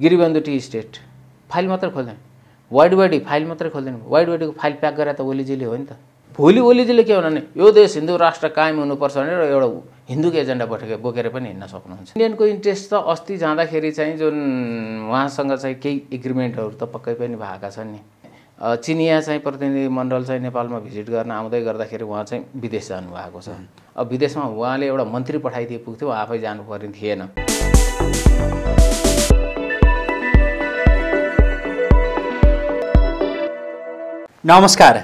गिरीबंधु T state file मात्र खोल्दैन wide body file मात्र खोल्दैन वाइड बॉडी को फाइल प्याक गरेर त ओलीजीले हो नि त। भोलि ओलीजीले के भन्नु भने यो देश हिन्दू राष्ट्र कायम हुनुपर्छ भनेर एउटा हिन्दूको एजेन्डा बोकेर पनि हिँड्न सक्नुहुन्छ। इन्डियनको इन्ट्रेस्ट त अस्ति जाँदाखेरि चाहिँ जुन उहाँसँग चाहिँ केही एग्रिमेन्टहरू त पक्कै पनि भएका छन् नि। चिनिया चाहिँ प्रतिनिधिमण्डल चाहिँ नेपालमा भिजिट गर्न आउँदै गर्दाखेरि उहाँ चाहिँ विदेश जानुभएको छ। अब विदेशमा उहाँले एउटा मन्त्री पठाइदिए पुग्थ्यो, आफै जानुपर्ने थिएन। नमस्कार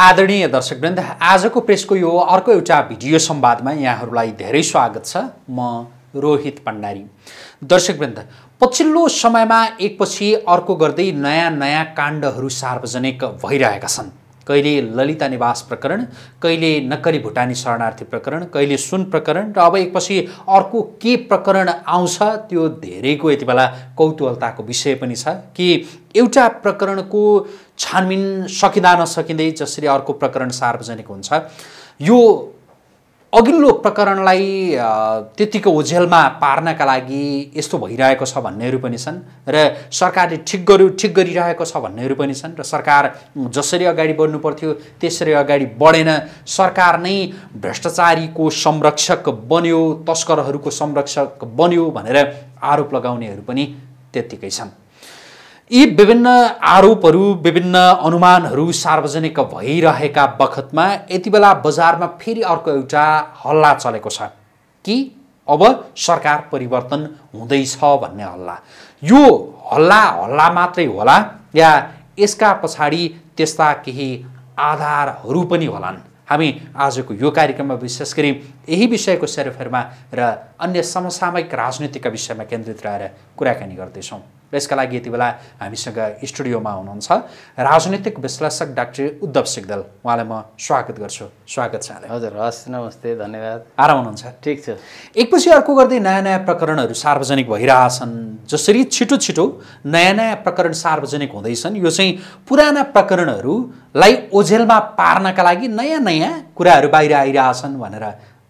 आदरणीय दर्शकवृन्द, आजको प्रेसको यो अर्को एउटा भिडियो संवादमा यहाँहरूलाई धेरै स्वागत छ। म रोहित भण्डारी। दर्शकवृन्द, पछिल्लो समयमा एकपछि अर्को गर्दै नयाँ नयाँ काण्डहरू सार्वजनिक भइरहेका छन्। कहिले ललिता निवास प्रकरण, कहिले नक्कली भुटानी शरणार्थी प्रकरण, कहिले सुन प्रकरण र अब एकपछि अर्को के प्रकरण आउँछ त्यो धेरैको यति बेला कौतूहलताको विषय पनि छ कि एउटा प्रकरणको छानबिन सकिँदा नसकिँदै जसरी अर्को प्रकरण सार्वजनिक हुन्छ, यो अघिल्लो प्रकरणलाई त्यतिको ओझेलमा पार्नका लागि यस्तो भइरहेको छ भन्नेहरू पनि छन् र सरकारले ठिक गरिरहेको छ भन्नेहरू पनि छन् र सरकार जसरी अगाडि बढ्नु पर्थ्यो त्यसरी अगाडि बढेन। सरकार नै भ्रष्टाचारीको संरक्षक बन्यो, तस्करहरूको संरक्षक बन्यो भनेर आरोप लगाउनेहरू पनि त्यत्तिकै छन्। यी विभिन्न आरोपहरू, विभिन्न अनुमानहरू सार्वजनिक भइरहेका बखतमा यति बेला बजारमा फेरि अर्को एउटा हल्ला चलेको छ कि अब सरकार परिवर्तन हुँदैछ भन्ने हल्ला। यो हल्ला मात्रै होला या यसका पछाडि त्यस्ता केही आधारहरू पनि होलान्। हामी आजको यो कार्यक्रममा विशेष गरी यही विषयको सेरोफेरमा र अन्य समसामयिक राजनीतिका विषयमा केन्द्रित रहेर कुराकानी गर्दैछौँ। यसका लागि यति बेला हामीसँग स्टुडियोमा हुनुहुन्छ राजनीतिक विश्लेषक डाक्टर उद्धव सिग्देल। उहाँलाई म स्वागत गर्छु। स्वागत छ यहाँलाई। हजुर हस्, नमस्ते, धन्यवाद। आराम हुनुहुन्छ? ठिक छ। एकपछि अर्को गर्दै नयाँ नयाँ प्रकरणहरू सार्वजनिक भइरहेछन्। जसरी छिटो छिटो नयाँ नयाँ प्रकरण सार्वजनिक हुँदैछन्, यो चाहिँ पुराना प्रकरणहरूलाई ओझेलमा पार्नका लागि नयाँ नयाँ कुराहरू बाहिर आइरहेछन् भनेर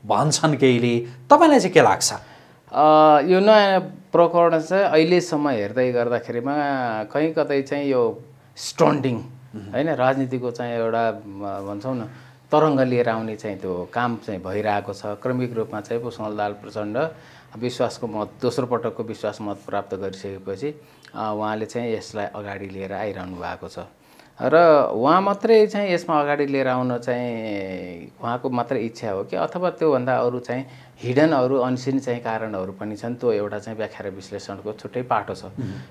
भन्छन् केहीले। तपाईँलाई चाहिँ के लाग्छ? यो नयाँ प्रकरण चाहिँ अहिलेसम्म हेर्दै गर्दाखेरिमा कहीँ कतै चाहिँ यो स्टन्टिङ होइन, राजनीतिको चाहिँ एउटा भन्छौँ न तरङ्ग लिएर आउने चाहिँ त्यो काम चाहिँ भइरहेको छ। क्रमिक रूपमा चाहिँ पुष्पकमल दाहाल प्रचण्ड विश्वासको मत, दोस्रो पटकको विश्वास मत प्राप्त गरिसकेपछि उहाँले चाहिँ यसलाई अगाडि लिएर आइरहनु भएको छ र उहाँ मात्रै चाहिँ यसमा अगाडि लिएर आउन चाहिँ उहाँको मात्रै इच्छा हो कि अथवा त्योभन्दा अरू चाहिँ हिडन अरू अनसिन चाहिँ कारणहरू पनि छन्, त्यो एउटा चाहिँ व्याख्या र विश्लेषणको छुट्टै पाटो छ।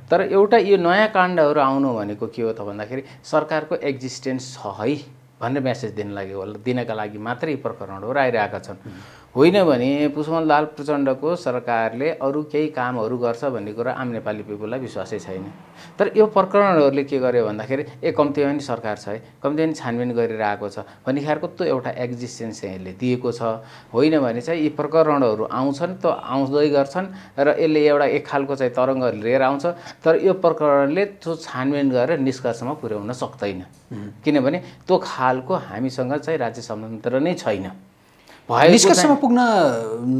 तर एउटा यो नयाँ काण्डहरू आउनु भनेको के हो त भन्दाखेरि सरकारको एक्जिस्टेन्स छ है भन्ने मेसेज दिनका लागि मात्रै यी प्रकरणहरू आइरहेका छन्। होइन भने पुष्पकमल दाहाल प्रचण्डको सरकारले अरू केही कामहरू गर्छ भन्ने कुरा आम नेपाली पिपुललाई विश्वासै छैन। तर यो प्रकरणहरूले के गर्यो भन्दाखेरि ए कम्ती पनि सरकार छ है, कम्ती पनि छानबिन गरिरहेको छ भन्ने खालको त्यो एउटा एक्जिस्टेन्स यसले दिएको छ। होइन भने चाहिँ यी प्रकरणहरू आउँछन्, त्यो आउँदै गर्छन् र यसले एउटा एक खालको चाहिँ तरङ्ग लिएर आउँछ। तर यो प्रकरणले त्यो छानबिन गरेर निष्कर्षमा पुर्याउन सक्दैन, किनभने त्यो खालको हामीसँग चाहिँ राज्य संयन्त्र नै छैन। निष्कर्षमा पुग्न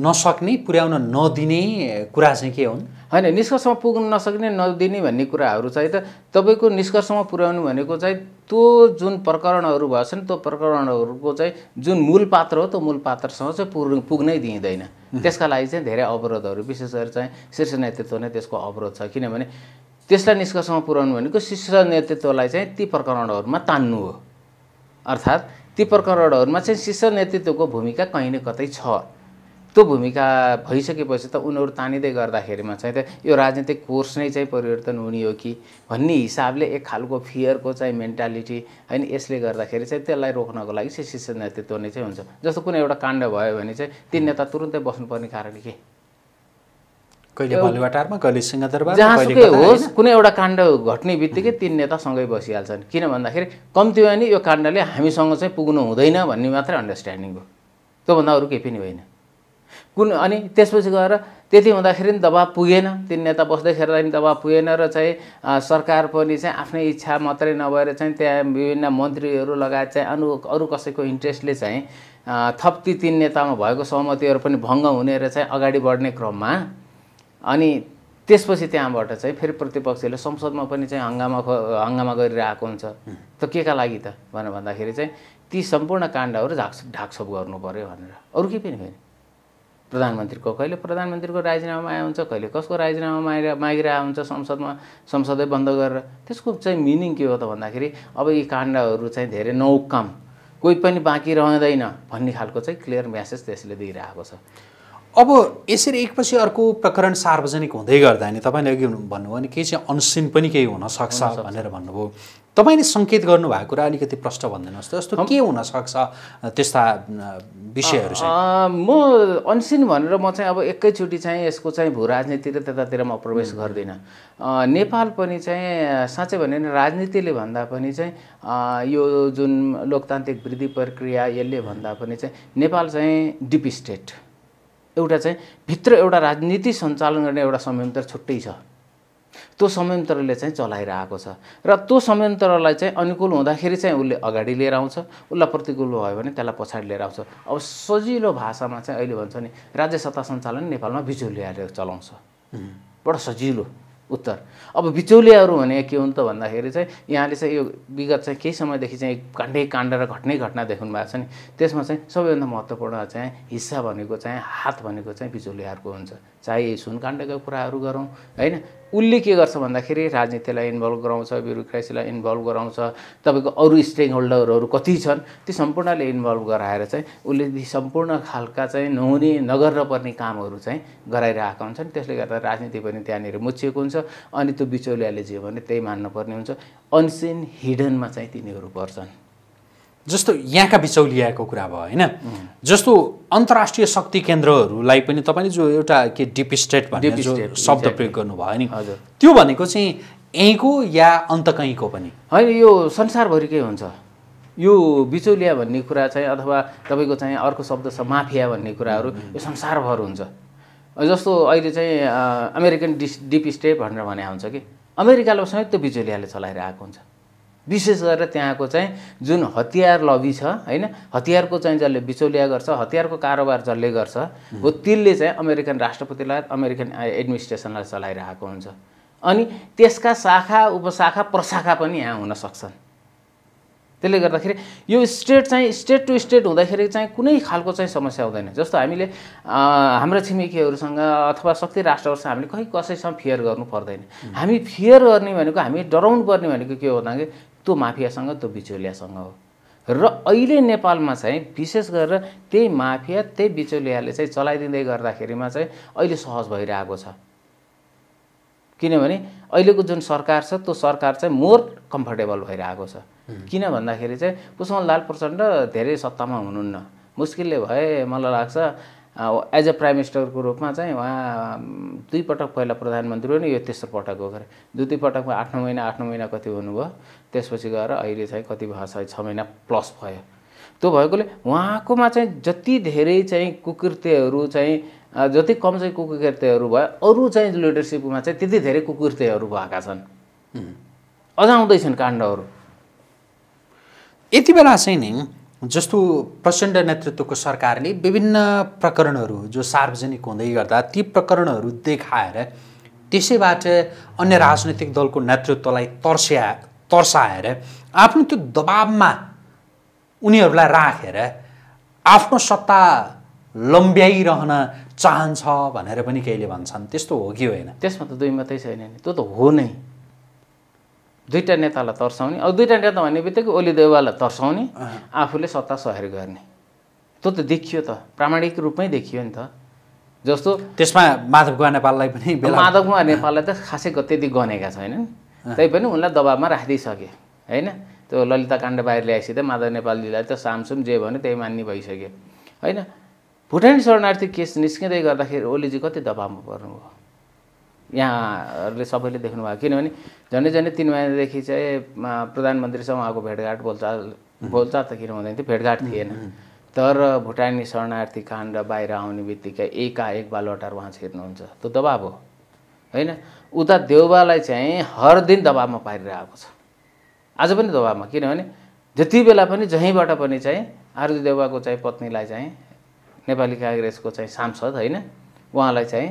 नसक्ने, पुर्याउन नदिने कुरा चाहिँ के हुन्? होइन, निष्कर्षमा पुग्न नसक्ने नदिने भन्ने कुराहरू चाहिँ त तपाईँको निष्कर्षमा पुर्याउनु भनेको चाहिँ त्यो जुन प्रकरणहरू भएछन् त्यो प्रकरणहरूको चाहिँ जुन मूल पात्र हो त्यो मूल पात्रसँग चाहिँ पुग्नै दिइँदैन। त्यसका लागि चाहिँ धेरै अवरोधहरू, विशेष गरी चाहिँ शीर्ष नेतृत्व नै त्यसको अवरोध छ, किनभने त्यसलाई निष्कर्षमा पुर्याउनु भनेको शीर्ष नेतृत्वलाई चाहिँ ती प्रकरणहरूमा तान्नु हो। अर्थात् ती प्रकरणहरूमा चाहिँ शीर्ष नेतृत्वको भूमिका कहीँ न कतै छ। त्यो भूमिका भइसकेपछि त उनीहरू तानिँदै गर्दाखेरिमा चाहिँ त यो राजनीतिक कोर्स नै चाहिँ परिवर्तन हुने हो कि भन्ने हिसाबले एक खालको फियरको चाहिँ मेन्टालिटी होइन, यसले गर्दाखेरि चाहिँ त्यसलाई रोक्नको लागि चाहिँ शीर्ष नेतृत्व नै चाहिँ हुन्छ। जस्तो कुनै एउटा काण्ड भयो भने चाहिँ ती नेता तुरुन्तै बस्नुपर्ने कारण के? कहिले बालुवाटारमा, कहिले सिंहदरबार, जहाँसुकै होस् कुनै एउटा काण्ड घट्ने बित्तिकै तीन नेता सँगै बसिहाल्छन्। किन भन्दाखेरि कम्ती पनि यो काण्डले हामीसँग चाहिँ पुग्नु हुँदैन भन्ने मात्रै अन्डरस्ट्यान्डिङ हो, त्योभन्दा अरू केही पनि होइन। अनि त्यसपछि गएर त्यति हुँदाखेरि पनि दबाब पुगेन, तीन नेता बस्दाखेरि पनि दबाब पुगेन र चाहिँ सरकार पनि चाहिँ आफ्नै इच्छा मात्रै नभएर चाहिँ त्यहाँ विभिन्न मन्त्रीहरू लगायत चाहिँ अरू कसैको इन्ट्रेस्टले चाहिँ थप ती तीन नेतामा भएको सहमतिहरू पनि भङ्ग हुने र चाहिँ अगाडि बढ्ने क्रममा अनि त्यसपछि त्यहाँबाट चाहिँ फेरि प्रतिपक्षले संसदमा पनि चाहिँ हंगामा गरिरहेको हुन्छ त केका लागि त भनेर भन्दाखेरि चाहिँ ती सम्पूर्ण काण्डहरु ढाकछोप गर्नु पर्यो भनेर अरु के पनि हैन प्रधानमन्त्रीको कहिले प्रधानमन्त्रीको राजीनामा आए हुन्छ कहिले कसको राजीनामा मागिरा हुन्छ संसदमा संसदै बन्द गरेर त्यसको चाहिँ मिनिङ के हो त भन्दाखेरि अब यी काण्डहरु चाहिँ धेरै नौकम कोही पनि बाँकी रहदैन भन्ने खालको चाहिँ क्लियर मेसेज त्यसले दिइरहेको छ अब यसरी एकपछि अर्को प्रकरण सार्वजनिक हुँदै गर्दा नि तपाईले अघि भन्नुभयो नि के चाहिँ अनसिन पनि केही हुन सक्छ भनेर भन्नुभयो तपाईले संकेत गर्नु भएको कुरा अलिकति प्रश्न भन्दिनुहोस् त यस्तो के हुन सक्छ त्यस्ता विषयहरु चाहिँ म अनसिन भनेर म चाहिँ अब एकैचोटी चाहिँ यसको चाहिँ भू राजनीतितिर त्यतातिर म प्रवेश गर्दिन नेपाल पनि चाहिँ साच्चै भने राजनीतिले भन्दा पनि चाहिँ यो जुन लोकतान्त्रिक वृद्धि प्रक्रिया यसले भन्दा पनि चाहिँ नेपाल चाहिँ डिप स्टेट एउटा चाहिँ भित्र एउटा राजनीति सञ्चालन गर्ने एउटा संयन्त्र छुट्टै छ त्यो संयन्त्रले चाहिँ चलाइरहेको छ र त्यो संयन्त्रलाई चाहिँ अनुकूल हुँदाखेरि चाहिँ उले अगाडि लिएर आउँछ उला प्रतिकूल भयो भने त्यसलाई पछाडी लिएर आउँछ अब सजिलो भाषामा चाहिँ अहिले भन्छ नि राज्य सत्ता सञ्चालन नेपालमा बिचौलियाहरू चलाउँछ बडो सजिलो उत्तर अब बिचौलियाहरू भने के हुन् त भन्दाखेरि चाहिँ यहाँले चाहिँ यो विगत चाहिँ केही समयदेखि चाहिँ काण्ड र घटना देख्नु भएको छ नि त्यसमा चाहिँ सबैभन्दा महत्त्वपूर्ण चाहिँ हिस्सा भनेको चाहिँ हात भनेको चाहिँ बिचौलियाहरूको हुन्छ चाहे सुन काण्डको कुराहरू गरौँ हैन उल्ले के गर्छ भन्दाखेरि राजनीतिलाई इन्भल्भ गराउँछ ब्युरोक्रेसीलाई इन्भल्भ गराउँछ तपाईको अरु स्टेक होल्डरहरू कति छन् ती सम्पूर्णले इन्भल्भ गराएर चाहिँ उले ती सम्पूर्ण खालका चाहिँ नहुने नगर्न पर्ने कामहरू चाहिँ गराइरहेका हुन्छन् त्यसले गर्दा राजनीति पनि त्यहाँनेर मुछिएको हुन्छ अनि त्यो बिचौलियाले जे भने त्यही मान्न पर्ने हुन्छ अनसिन हिडनमा चाहिँ तिनीहरू पर्छन् जस्तो यहाँका बिचौलियाको कुरा भयो हैन जस्तो अन्तर्राष्ट्रिय शक्ति केन्द्रहरुलाई पनि तपाईले जो एउटा के डिप स्टेट भन्ने जो शब्द प्रयोग गर्नु भयो नि त्यो भनेको चाहिँ एको या अन्तकैको पनि हैन यो संसारभरिकै हुन्छ यो बिचौलिया भन्ने कुरा चाहिँ अथवा तपाईको चाहिँ अर्को शब्द छ माफिया भन्ने कुराहरु यो संसारभर हुन्छ जस्तो अहिले चाहिँ अमेरिकन डिप स्टेट भनेर भने आउँछ के अमेरिकाले संयुक्त बिचौलियाले चलाइरहेको हुन्छ विशेष गरेर त्यहाँको चाहिँ जुन हतियार लबी छ हैन हतियारको चाहिँ जसले बिचौलिया गर्छ हतियारको कारोबार जसले गर्छ हो त्यसले चाहिँ अमेरिकन राष्ट्रपतिलाई अमेरिकन एडमिनिस्ट्रेसनलाई चलाइरहेको हुन्छ अनि त्यसका शाखा उपशाखा प्रशाखा पनि यहाँ हुन सक्छन् त्यसले गर्दाखेरि यो स्टेट चाहिँ स्टेट टु स्टेट हुँदाखेरि चाहिँ कुनै खालको चाहिँ समस्या हुँदैन जस्तो हामीले हाम्रो छिमेकीहरुसँग अथवा शक्ति राष्ट्रहरुसँग हामीले कहि कसैसँग फेयर गर्नु पर्दैन हामी फेयर गर्ने भनेको हामी डराउनु पर्ने भनेको के हो भन्दाखेरि त्यो माफियासँग त्यो बिचौलियासँग हो र अहिले नेपालमा चाहिँ विशेष गरेर त्यही माफिया त्यही बिचौलियाले चाहिँ चलाइदिँदै गर्दाखेरिमा चाहिँ अहिले सहज भइरहेको छ किनभने अहिलेको जुन सरकार छ त्यो सरकार चाहिँ मोर कम्फर्टेबल भइरहेको छ किन भन्दाखेरि चाहिँ पुष्पा कमल दाहाल प्रचण्ड धेरै सत्तामा हुनुहुन्न मुस्किलले भए मलाई लाग्छ एज अ प्राइम मिनिस्टरको रूपमा चाहिँ उहाँ दुई पटक पहिला प्रधानमन्त्री हो नि यो तेस्रो पटक हो गरे दुई पटकमा 8 महिना कति हुनुभयो त्यसपछि गएर अहिले चाहिँ कति भयो 6 महिना प्लस भयो त्यो भएकोले उहाँकोमा चाहिँ जति धेरै चाहिँ कुकृत्यहरू चाहिँ जति कम चाहिँ कुकृत्यहरू भयो अरु चाहिँ लिडरशिपमा चाहिँ त्यति धेरै कुकृत्यहरू भएका छन् अझ आउँदै छन् काण्डहरू यति बेला चाहिँ नि जस्तो प्रचण्ड नेतृत्वको सरकारले विभिन्न प्रकरणहरू जो सार्वजनिक हुँदै गर्दा ती प्रकरणहरू देखाएर त्यसैबाट अन्य राजनीतिक दलको नेतृत्वलाई तर्साएर आफ्नो त्यो दबावमा उनीहरूलाई राखेर आफ्नो सत्ता लम्ब्याइरहन चाहन्छ भनेर पनि केहीले भन्छन् त्यस्तो हो कि होइन त्यसमा त दुई मात्रै छैन नि त्यो त हो नै दुईटा नेतालाई तर्साउने अब दुईटा नेता भन्ने बित्तिकै ओली देउवालाई तर्साउने आफूले सत्ता सहर गर्ने त्यो त देखियो त प्रामाणिक रूपमै देखियो नि त जस्तो त्यसमा माधवकुमार नेपाललाई त खासै त्यति गनेका छैनन् तै पनि उनलाई दबावमा राखिदिइसके हैन त्यो ललिता काण्ड बाहिर ल्याएपछि त माधव नेपालजीलाई त सामसुम जे भन्यो त्यही मान्ने भइसक्यो हैन भुटानी शरणार्थी केस निस्किँदै गर्दाखेरि ओलीजी कति दबावमा पर्नुभयो यहाँहरुले सबैले देख्नु भएको किनभने झन्डै 3 महिनादेखि चाहिँ प्रधानमन्त्रीसँग उहाँको भेटघाट बोलचाल त किन हुँदैन थियो भेटघाट थिएन तर भुटानी शरणार्थी काण्ड बाहिर आउने बित्तिकै एकाएक बालवाटार उहाँ छिर्नुहुन्छ त्यो दबाब हो हैन उता देउबालाई चाहिँ हर दिन दबाबमा पारिरहेको छ आज पनि दबाबमा किनभने जति बेला पनि जहीँबाट पनि चाहिँ आरजु देउबाको चाहिँ पत्नीलाई चाहिँ नेपाली कांग्रेसको चाहिँ सांसद हैन उहाँलाई चाहिँ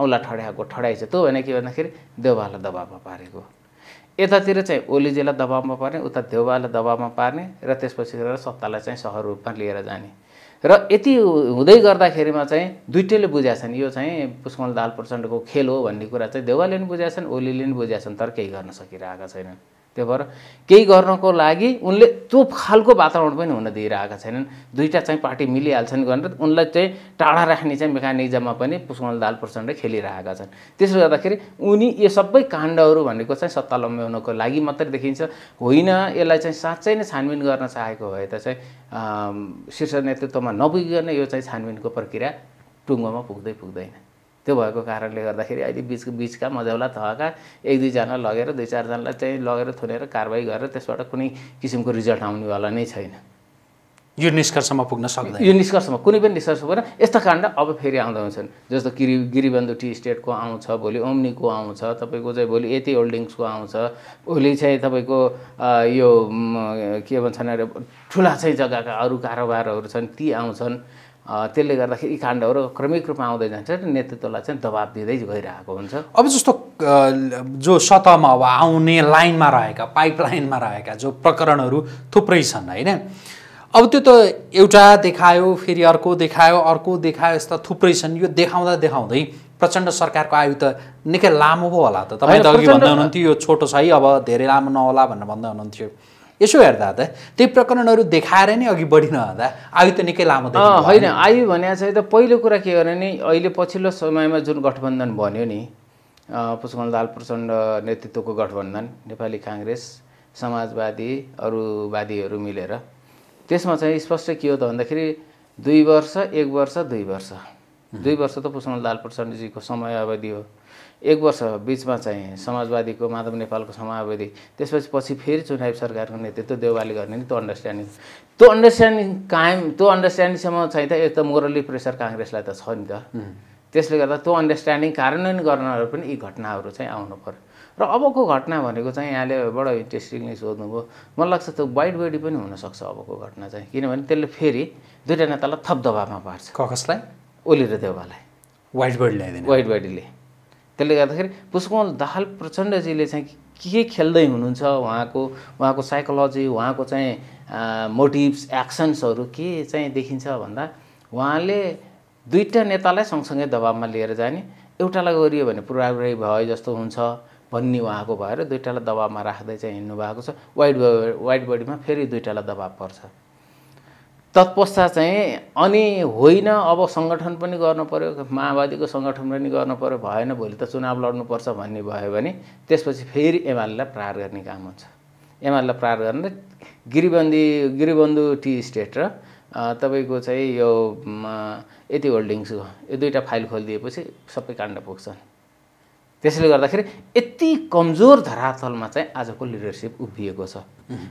औला ठड्याएको ठड्याइछ त भने के भन्दाखेरि देउबालाई दबावमा पारेको यतातिर चाहिँ ओलीजीलाई दबावमा पार्ने उता देउबालाई दबावमा पार्ने र त्यसपछि गएर सत्तालाई चाहिँ सहर रूपमा लिएर जाने र यति हुँदै गर्दाखेरिमा चाहिँ दुईटैले बुझ्याछन् यो चाहिँ पुष्पकमल दाहाल प्रचण्डको खेल हो भन्ने कुरा चाहिँ देउबाले पनि बुझ्याछन् ओलीले पनि बुझ्याछन् तर केही गर्न सकिरहेका छैनन् त्यो भएर केही गर्नको लागि उनले त्यो खालको वातावरण पनि हुन दिइरहेका छैनन् दुईटा चाहिँ पार्टी मिलिहाल्छन् भनेर उनलाई चाहिँ टाढा राख्ने चाहिँ मेकानिजममा पनि पुष्पकमल दाहाल प्रचण्ड खेलिरहेका छन् त्यसले गर्दाखेरि उनी यो सबै काण्डहरू भनेको चाहिँ सत्ता लम्ब्याउनको लागि मात्र देखिन्छ होइन यसलाई चाहिँ साच्चै नै छानबिन गर्न चाहेको भए त चाहिँ शीर्ष नेतृत्वमा नपुगिकन यो चाहिँ छानबिनको प्रक्रिया टुङ्गोमा पुग्दै पुग्दैन त्यो भएको कारणले गर्दाखेरि अहिले बीचका मझौला तहका एक दुई जना लगेर दुई चार जनालाई चाहिँ लगेर थुनेर कारबाही गरेर त्यसबाट कुनै किसिमको रिजल्ट आउने वाला नै छैन यो निष्कर्षमा पुग्न सक्दैन यो निष्कर्षमा कुनै पनि निष्कर्ष भएन यस्ता काण्ड अब फेरि आउँदै हुन्छन् जस्तो गिरिबन्धु टी स्टेटको आउँछ भोलि ओम्नीको आउँछ तपाईको चाहिँ भोलि यति होल्डिङ्सको आउँछ भोलि चाहिँ तपाईको यो के भन्छन् अरे ठुला चाहिँ जग्गाका अरू कारोबारहरू छन् ती आउँछन् त्यसले गर्दाखेरि यी काण्डहरू क्रमिक रूपमा आउँदै जान्छ र नेतृत्वलाई चाहिँ दबाब दिँदै गइरहेको हुन्छ अब जस्तो जो सतहमा अब आउने लाइनमा रहेका पाइपलाइनमा रहेका जो प्रकरणहरू थुप्रै छन् हैन अब त्यो त एउटा देखायो फेरि अर्को देखायो यस्ता थुप्रै छन् यो देखाउँदा देखाउँदै प्रचण्ड सरकारको आयु त निकै लामो भयो होला त तपाईँ अघि भन्दै हुनुहुन्थ्यो यो छोटो छ है अब धेरै लामो नहोला भनेर भन्दै हुनुहुन्थ्यो यसो हेर्दा त त्यही प्रकरणहरू देखाएर नै अघि बढिनहुँदा आयु त निकै लामो होइन आयु भने चाहिँ त पहिलो कुरा के हो भने अहिले पछिल्लो समयमा जुन गठबन्धन बन्यो नि पुष्पकमल दाहाल प्रचण्ड नेतृत्वको गठबन्धन नेपाली काङ्ग्रेस समाजवादी अरूवादीहरू मिलेर त्यसमा चाहिँ स्पष्ट के हो त भन्दाखेरि 2 वर्ष 1 वर्ष 2 वर्ष 2 वर्ष त पुष्पकमल दाहाल प्रचण्डजीको समय अवधि हो 1 वर्ष बीचमा चाहिँ समाजवादीको माधव नेपालको समाजवादी त्यसपछि पछि फेरि चुनावी सरकारको नेतृत्व देउबाले गर्ने नि त्यो अन्डरस्ट्यान्डिङ कायम त्यो अन्डरस्ट्यान्डिङसम्म चाहिँ त एक त मोरली प्रेसर काङ्ग्रेसलाई त छ नि त त्यसले गर्दा त्यो अन्डरस्ट्यान्डिङ कार्यान्वयन गर्नहरू पनि यी घटनाहरू चाहिँ आउनु पर्यो र अबको घटना भनेको चाहिँ यहाँले बडो इन्ट्रेस्टिङली सोध्नुभयो मलाई लाग्छ त्यो वाइड बडी पनि हुनसक्छ अबको घटना चाहिँ किनभने त्यसले फेरि दुईटा नेतालाई थप दबावमा पार्छ कसलाई ओली र देउबालाई वाइड बडीले त्यसले गर्दाखेरि पुष्पकमल दाहाल प्रचण्डजीले चाहिँ के खेल्दै हुनुहुन्छ उहाँको साइकोलोजी उहाँको चाहिँ मोटिभ्स एक्सन्सहरू के चाहिँ देखिन्छ भन्दा उहाँले दुईटा नेतालाई सँगसँगै दबावमा लिएर जाने एउटालाई गरियो भने पुरापुरी भयो जस्तो हुन्छ भन्ने उहाँको भएर दुईटालाई दबावमा राख्दै चाहिँ हिँड्नु भएको छ वाइड बडीमा फेरि दुईटालाई दबाव पर्छ तत्पश्चात चाहिँ अनि होइन अब संगठन पनि गर्न पर्यो माओवादीको संगठन पनि गर्न पर्यो भएन भोलि त चुनाव लड्नुपर्छ भन्ने भयो भने त्यसपछि फेरि एमालेलाई प्रहार गर्ने काम हुन्छ एमालेलाई प्रहार गर्ने गिरिबन्धु टी स्टेट र तपाईको चाहिँ यो यति होल्डिङ्सको यो दुईटा फाइल खोलिदिएपछि सबै काण्ड पुग्छन् त्यसले गर्दाखेरि यति कमजोर धरातलमा चाहिँ आजको लिडरसिप उभिएको छ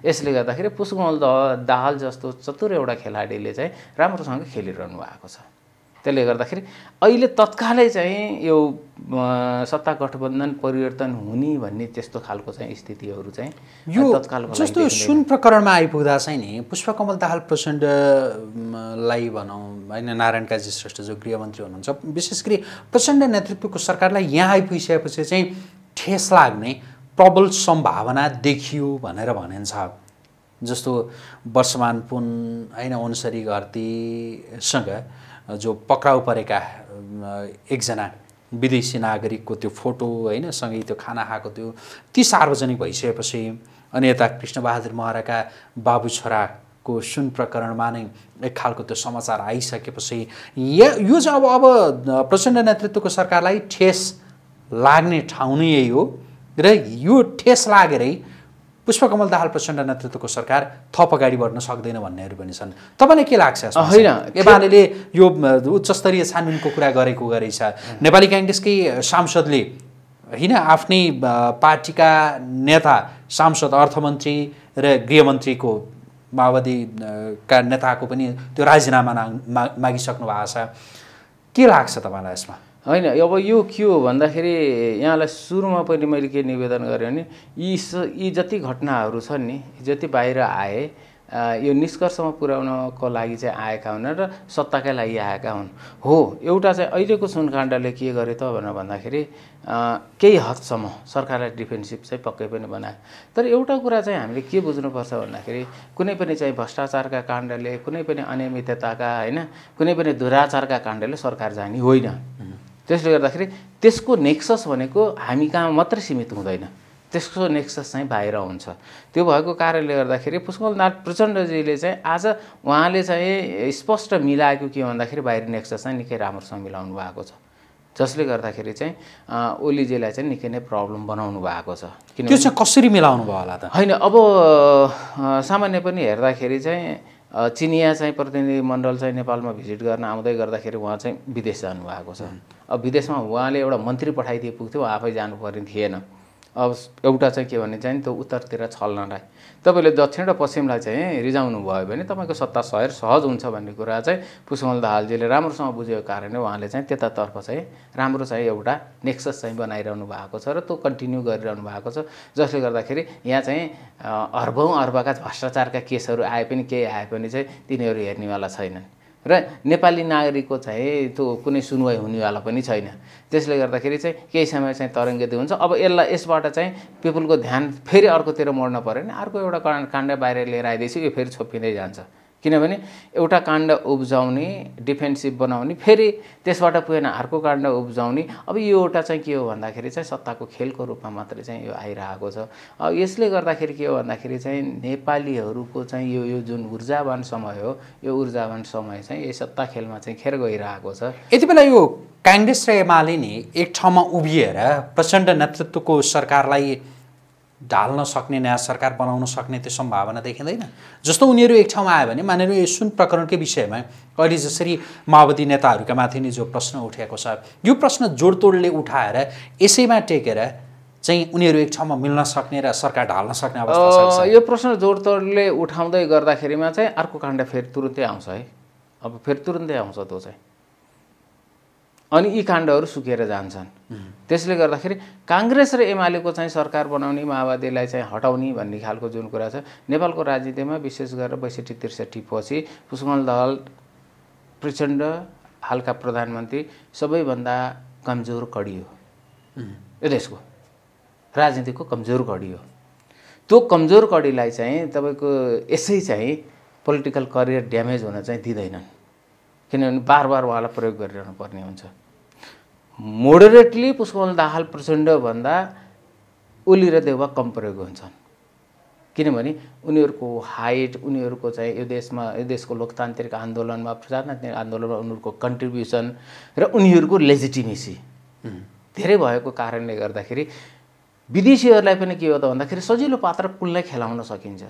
यसले गर्दाखेरि पुष्पकमल दाहाल जस्तो चतुर एउटा खेलाडीले चाहिँ राम्रोसँग खेलिरहनु भएको छ त्यसले गर्दाखेरि अहिले तत्कालै चाहिँ यो सत्ता गठबन्धन परिवर्तन हुने भन्ने त्यस्तो खालको चाहिँ स्थितिहरू चाहिँ यो तत्काल जस्तो सुन प्रकरणमा आइपुग्दा चाहिँ नि पुष्पकमल दाहाल प्रचण्डलाई भनौँ होइन नारायण काजी श्रेष्ठ जो गृहमन्त्री हुनुहुन्छ विशेष गरी प्रचण्ड नेतृत्वको सरकारलाई यहाँ आइपुगिसकेपछि चाहिँ ठेस लाग्ने प्रबल सम्भावना देखियो भनेर भनिन्छ जस्तो वर्षमान पुन होइन अनुसरी घरतीसँग जो पक्राउ परेका एकजना विदेशी नागरिकको त्यो फोटो हैन सँगै त्यो खाना खाएको त्यो ती सार्वजनिक भइसकेपछि अनि यता कृष्णबहादुर महराका बाबु छोराको सुन प्रकरणमा नै एक खालको त्यो समाचार आइसकेपछि यो चाहिँ अब प्रचण्ड नेतृत्वको सरकारलाई ठेस लाग्ने ठाउँ नै यही हो र यो ठेस लागेरै पुष्पकमल दाहाल प्रचण्ड नेतृत्वको सरकार थप अगाडि बढ्न सक्दैन भन्नेहरू पनि छन् तपाईँलाई के लाग्छ होइन एमालेले यो उच्चस्तरीय छानबिनको कुरा गरेको गरेछ नेपाली काङ्ग्रेसकै सांसदले हैन आफ्नै पार्टीका नेता सांसद अर्थमन्त्री र गृहमन्त्रीको माओवादीका नेताको पनि त्यो राजीनामा मागिसक्नु भएको छ के लाग्छ तपाईँलाई यसमा हैन अब यो के हो भन्दाखेरि यहाँलाई सुरुमा पनि मैले के निवेदन गरेँ भने यी जति घटनाहरू छन् नि जति बाहिर आए यो निष्कर्षमा पुर्याउनको लागि चाहिँ आएका हुन् र सत्ताका लागि आएका हुन्। हो, एउटा चाहिँ अहिलेको सुनकाण्डले के गरे त भनेर भन्दाखेरि केही हदसम्म सरकारलाई डिफेन्सिभ चाहिँ पक्कै पनि बनायो। तर एउटा कुरा चाहिँ हामीले के बुझ्नुपर्छ भन्दाखेरि कुनै पनि चाहिँ भ्रष्टाचारका काण्डले, कुनै पनि अनियमितताका, हैन, कुनै पनि दुराचारका काण्डले सरकार जाने होइन। त्यसले गर्दाखेरि त्यसको नेक्सस भनेको हामी कहाँ मात्रै सीमित हुँदैन, त्यसको नेक्सस चाहिँ बाहिर हुन्छ। त्यो भएको कारणले गर्दाखेरि पुष्पकमलनाथ प्रचण्डजीले चाहिँ आज उहाँले चाहिँ स्पष्ट मिलाएको के भन्दाखेरि बाहिर नेक्सस चाहिँ निकै राम्रोसँग मिलाउनु भएको छ, जसले गर्दाखेरि चाहिँ ओलीजीलाई चाहिँ निकै नै प्रब्लम बनाउनु भएको छ। किन त्यो चाहिँ कसरी मिलाउनु भयो होला त? हैन, अब सामान्य पनि हेर्दाखेरि चाहिँ चिनिया चाहिँ प्रतिनिधि मण्डल चाहिँ नेपालमा भिजिट गर्न आउँदै गर्दाखेरि उहाँ चाहिँ विदेश जानु भएको छ। अब विदेशमा उहाँले एउटा मन्त्री पठाइदिए पुग्थ्यो, उहाँ आफै जानु पर्ने थिएन। अब एउटा चाहिँ के भने चाहिँ त्यो उत्तरतिर छल्नलाई तपाईले दक्षिण र पश्चिमलाई चाहिँ रिजाउनु भयो भने तपाईको सत्ता सहर सहज हुन्छ भन्ने कुरा चाहिँ पुष्पकमल दाहालजीले राम्रोसँग बुझेको कारणले उहाँले चाहिँ त्यतातर्फ चाहिँ राम्रो चाहिँ एउटा नेक्सस चाहिँ बनाइरहनु भएको छ र त्यो कन्टिन्यू गरिरहनु भएको छ, जसले गर्दाखेरि यहाँ चाहिँ अर्बौं अर्बका भ्रष्टाचारका केसहरू आए पनि केही आए पनि चाहिँ तिनीहरू हेर्नेवाला छैनन् र नेपाली नागरिकको चाहिँ त्यो कुनै सुनवाई हुनेवाला पनि छैन। त्यसले गर्दाखेरि चाहिँ केही समय चाहिँ तरङ्गित हुन्छ। अब यसलाई यसबाट चाहिँ पिपुलको ध्यान फेरि अर्कोतिर मोड्न पर्यो नि, अर्को एउटा काण्ड बाहिर लिएर आइदिएपछि यो फेरि छोपिँदै जान्छ। किनभने एउटा काण्ड उब्जाउने, डिफेन्सिभ बनाउने, फेरि त्यसबाट पुगेन अर्को काण्ड उब्जाउने। अब यो एउटा चाहिँ के हो भन्दाखेरि चाहिँ सत्ताको खेलको रूपमा मात्रै चाहिँ यो आइरहेको छ। अब यसले गर्दाखेरि के हो भन्दाखेरि चाहिँ नेपालीहरूको चाहिँ यो जुन ऊर्जावान समय हो, यो ऊर्जावान समय चाहिँ यही सत्ता खेलमा चाहिँ खेर गइरहेको छ। यति बेला यो काङ्ग्रेस र एमाले नि एक ठाउँमा उभिएर प्रचण्ड नेतृत्वको सरकारलाई ढाल्न सक्ने, नयाँ सरकार बनाउन सक्ने त्यो सम्भावना देखिँदैन। जस्तो उनीहरू एक ठाउँमा आयो भने मानेर यो सुन प्रकरणकै विषयमा अहिले जसरी माओवादी नेताहरूका माथि नि जो प्रश्न उठेको छ, यो प्रश्न जोडतोडले उठाएर यसैमा टेकेर चाहिँ उनीहरू एक ठाउँमा मिल्न सक्ने र सरकार ढाल्न सक्ने अवस्था छ। यो प्रश्न जोडतोडले उठाउँदै गर्दाखेरिमा चाहिँ अर्को काण्ड फेरि तुरुन्तै आउँछ है, अब फेरि तुरुन्तै आउँछ त्यो चाहिँ, अनि यी काण्डहरू सुकेर जान्छन्। त्यसले गर्दाखेरि काङ्ग्रेस र एमालेको चाहिँ सरकार बनाउने, माओवादीलाई चाहिँ हटाउने भन्ने खालको जुन कुरा छ नेपालको राजनीतिमा, विशेष गरेर ६२-६३ पछि पुष्पकमल दहाल प्रचण्ड हालका प्रधानमन्त्री सबैभन्दा कमजोर कडी हो, यो देशको राजनीतिको कमजोर कडी हो। त्यो कमजोर कडीलाई चाहिँ तपाईँको यसै चाहिँ पोलिटिकल करियर ड्यामेज हुन चाहिँ दिँदैनन्, किनभने बार बार उहाँलाई प्रयोग गरिरहनु पर्ने हुन्छ। मोडरेटली पुष्पकमल दाहाल प्रचण्डभन्दा ओली र देउवा कम प्रयोग हुन्छन्, किनभने उनीहरूको हाइट, उनीहरूको चाहिँ यो देशमा, यो देशको लोकतान्त्रिक आन्दोलनमा, प्रजातान्त्रिक आन्दोलनमा उनीहरूको कन्ट्रिब्युसन र उनीहरूको लेजिटिमेसी धेरै भएको कारणले गर्दाखेरि विदेशीहरूलाई पनि के हो त भन्दाखेरि सजिलो पात्र कुललाई खेलाउन सकिन्छ।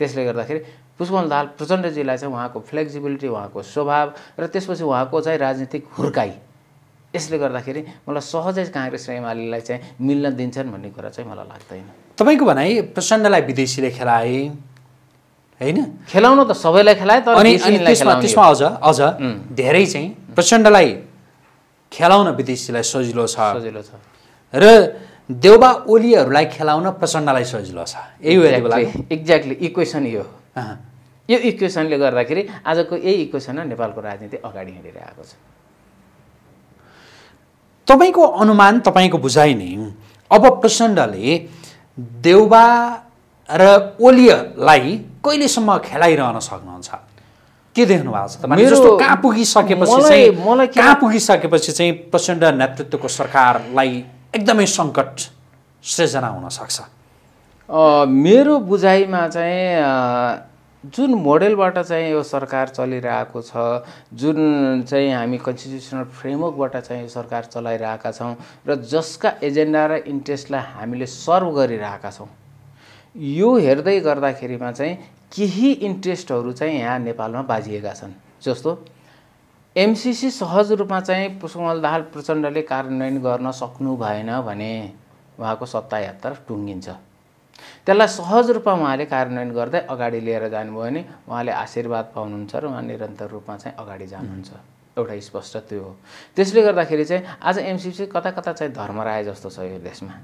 त्यसले गर्दाखेरि पुष्पकमल दाहाल प्रचण्डजीलाई चाहिँ उहाँको फ्लेक्सिबिलिटी, उहाँको स्वभाव र त्यसपछि उहाँको चाहिँ राजनीतिक हुर्काई, यसले गर्दाखेरि मलाई सहजै काङ्ग्रेस र एमालेलाई चाहिँ मिल्न दिन्छन् भन्ने कुरा चाहिँ मलाई लाग्दैन। तपाईँको भनाइ प्रचण्डलाई विदेशीले खेलाए, हैन, खेलाउन त सबैलाई खेलाए, तर त्यसमा अझ धेरै चाहिँ प्रचण्डलाई खेलाउन विदेशीलाई सजिलो छ र देउबा ओलीहरूलाई खेलाउन प्रचण्डलाई सजिलो छ। यही हो यति बेला एक्ज्याक्टली इक्वेसन, यो इक्वेसनले गर्दाखेरि आजको यही इक्वेसनमा नेपालको राजनीति अगाडि हिँडिरहेको छ। तपाईको अनुमान, तपाईको बुझाइ नै अब प्रचण्डले देउबा र ओलीलाई कहिलेसम्म खेलाइरहन सक्नुहुन्छ? के देख्नु भएको छ तपाईले? जस्तो कहाँ पुगिसकेपछि चाहिँ प्रचण्ड नेतृत्वको सरकारलाई एकदमै सङ्कट सृजना हुन सक्छ? मेरो बुझाइमा चाहिँ जुन मोडेलबाट चाहिँ यो सरकार चलिरहेको छ, जुन चाहिँ हामी कन्स्टिट्युसनल फ्रेमवर्कबाट चाहिँ यो सरकार चलाइरहेका छौँ र जसका एजेन्डा र इन्ट्रेस्टलाई हामीले सर्व गरिरहेका छौँ, यो हेर्दै गर्दाखेरिमा चाहिँ केही इन्ट्रेस्टहरू चाहिँ यहाँ नेपालमा बाजिएका छन्। जस्तो एमसीसी सहज रूपमा चाहिँ पुष्पकमल दाहाल प्रचण्डले कार्यान्वयन गर्न सक्नु भएन भने उहाँको सत्ता यात्रा टुङ्गिन्छ। त्यसलाई सहज रूपमा उहाँले कार्यान्वयन गर्दै अगाडि लिएर जानुभयो भने उहाँले आशीर्वाद पाउनुहुन्छ र उहाँ निरन्तर रूपमा चाहिँ अगाडि जानुहुन्छ, एउटा स्पष्ट त्यो हो। त्यसले गर्दाखेरि चाहिँ आज एमसीसी कता कता चाहिँ धर्मराय जस्तो छ यो देशमा,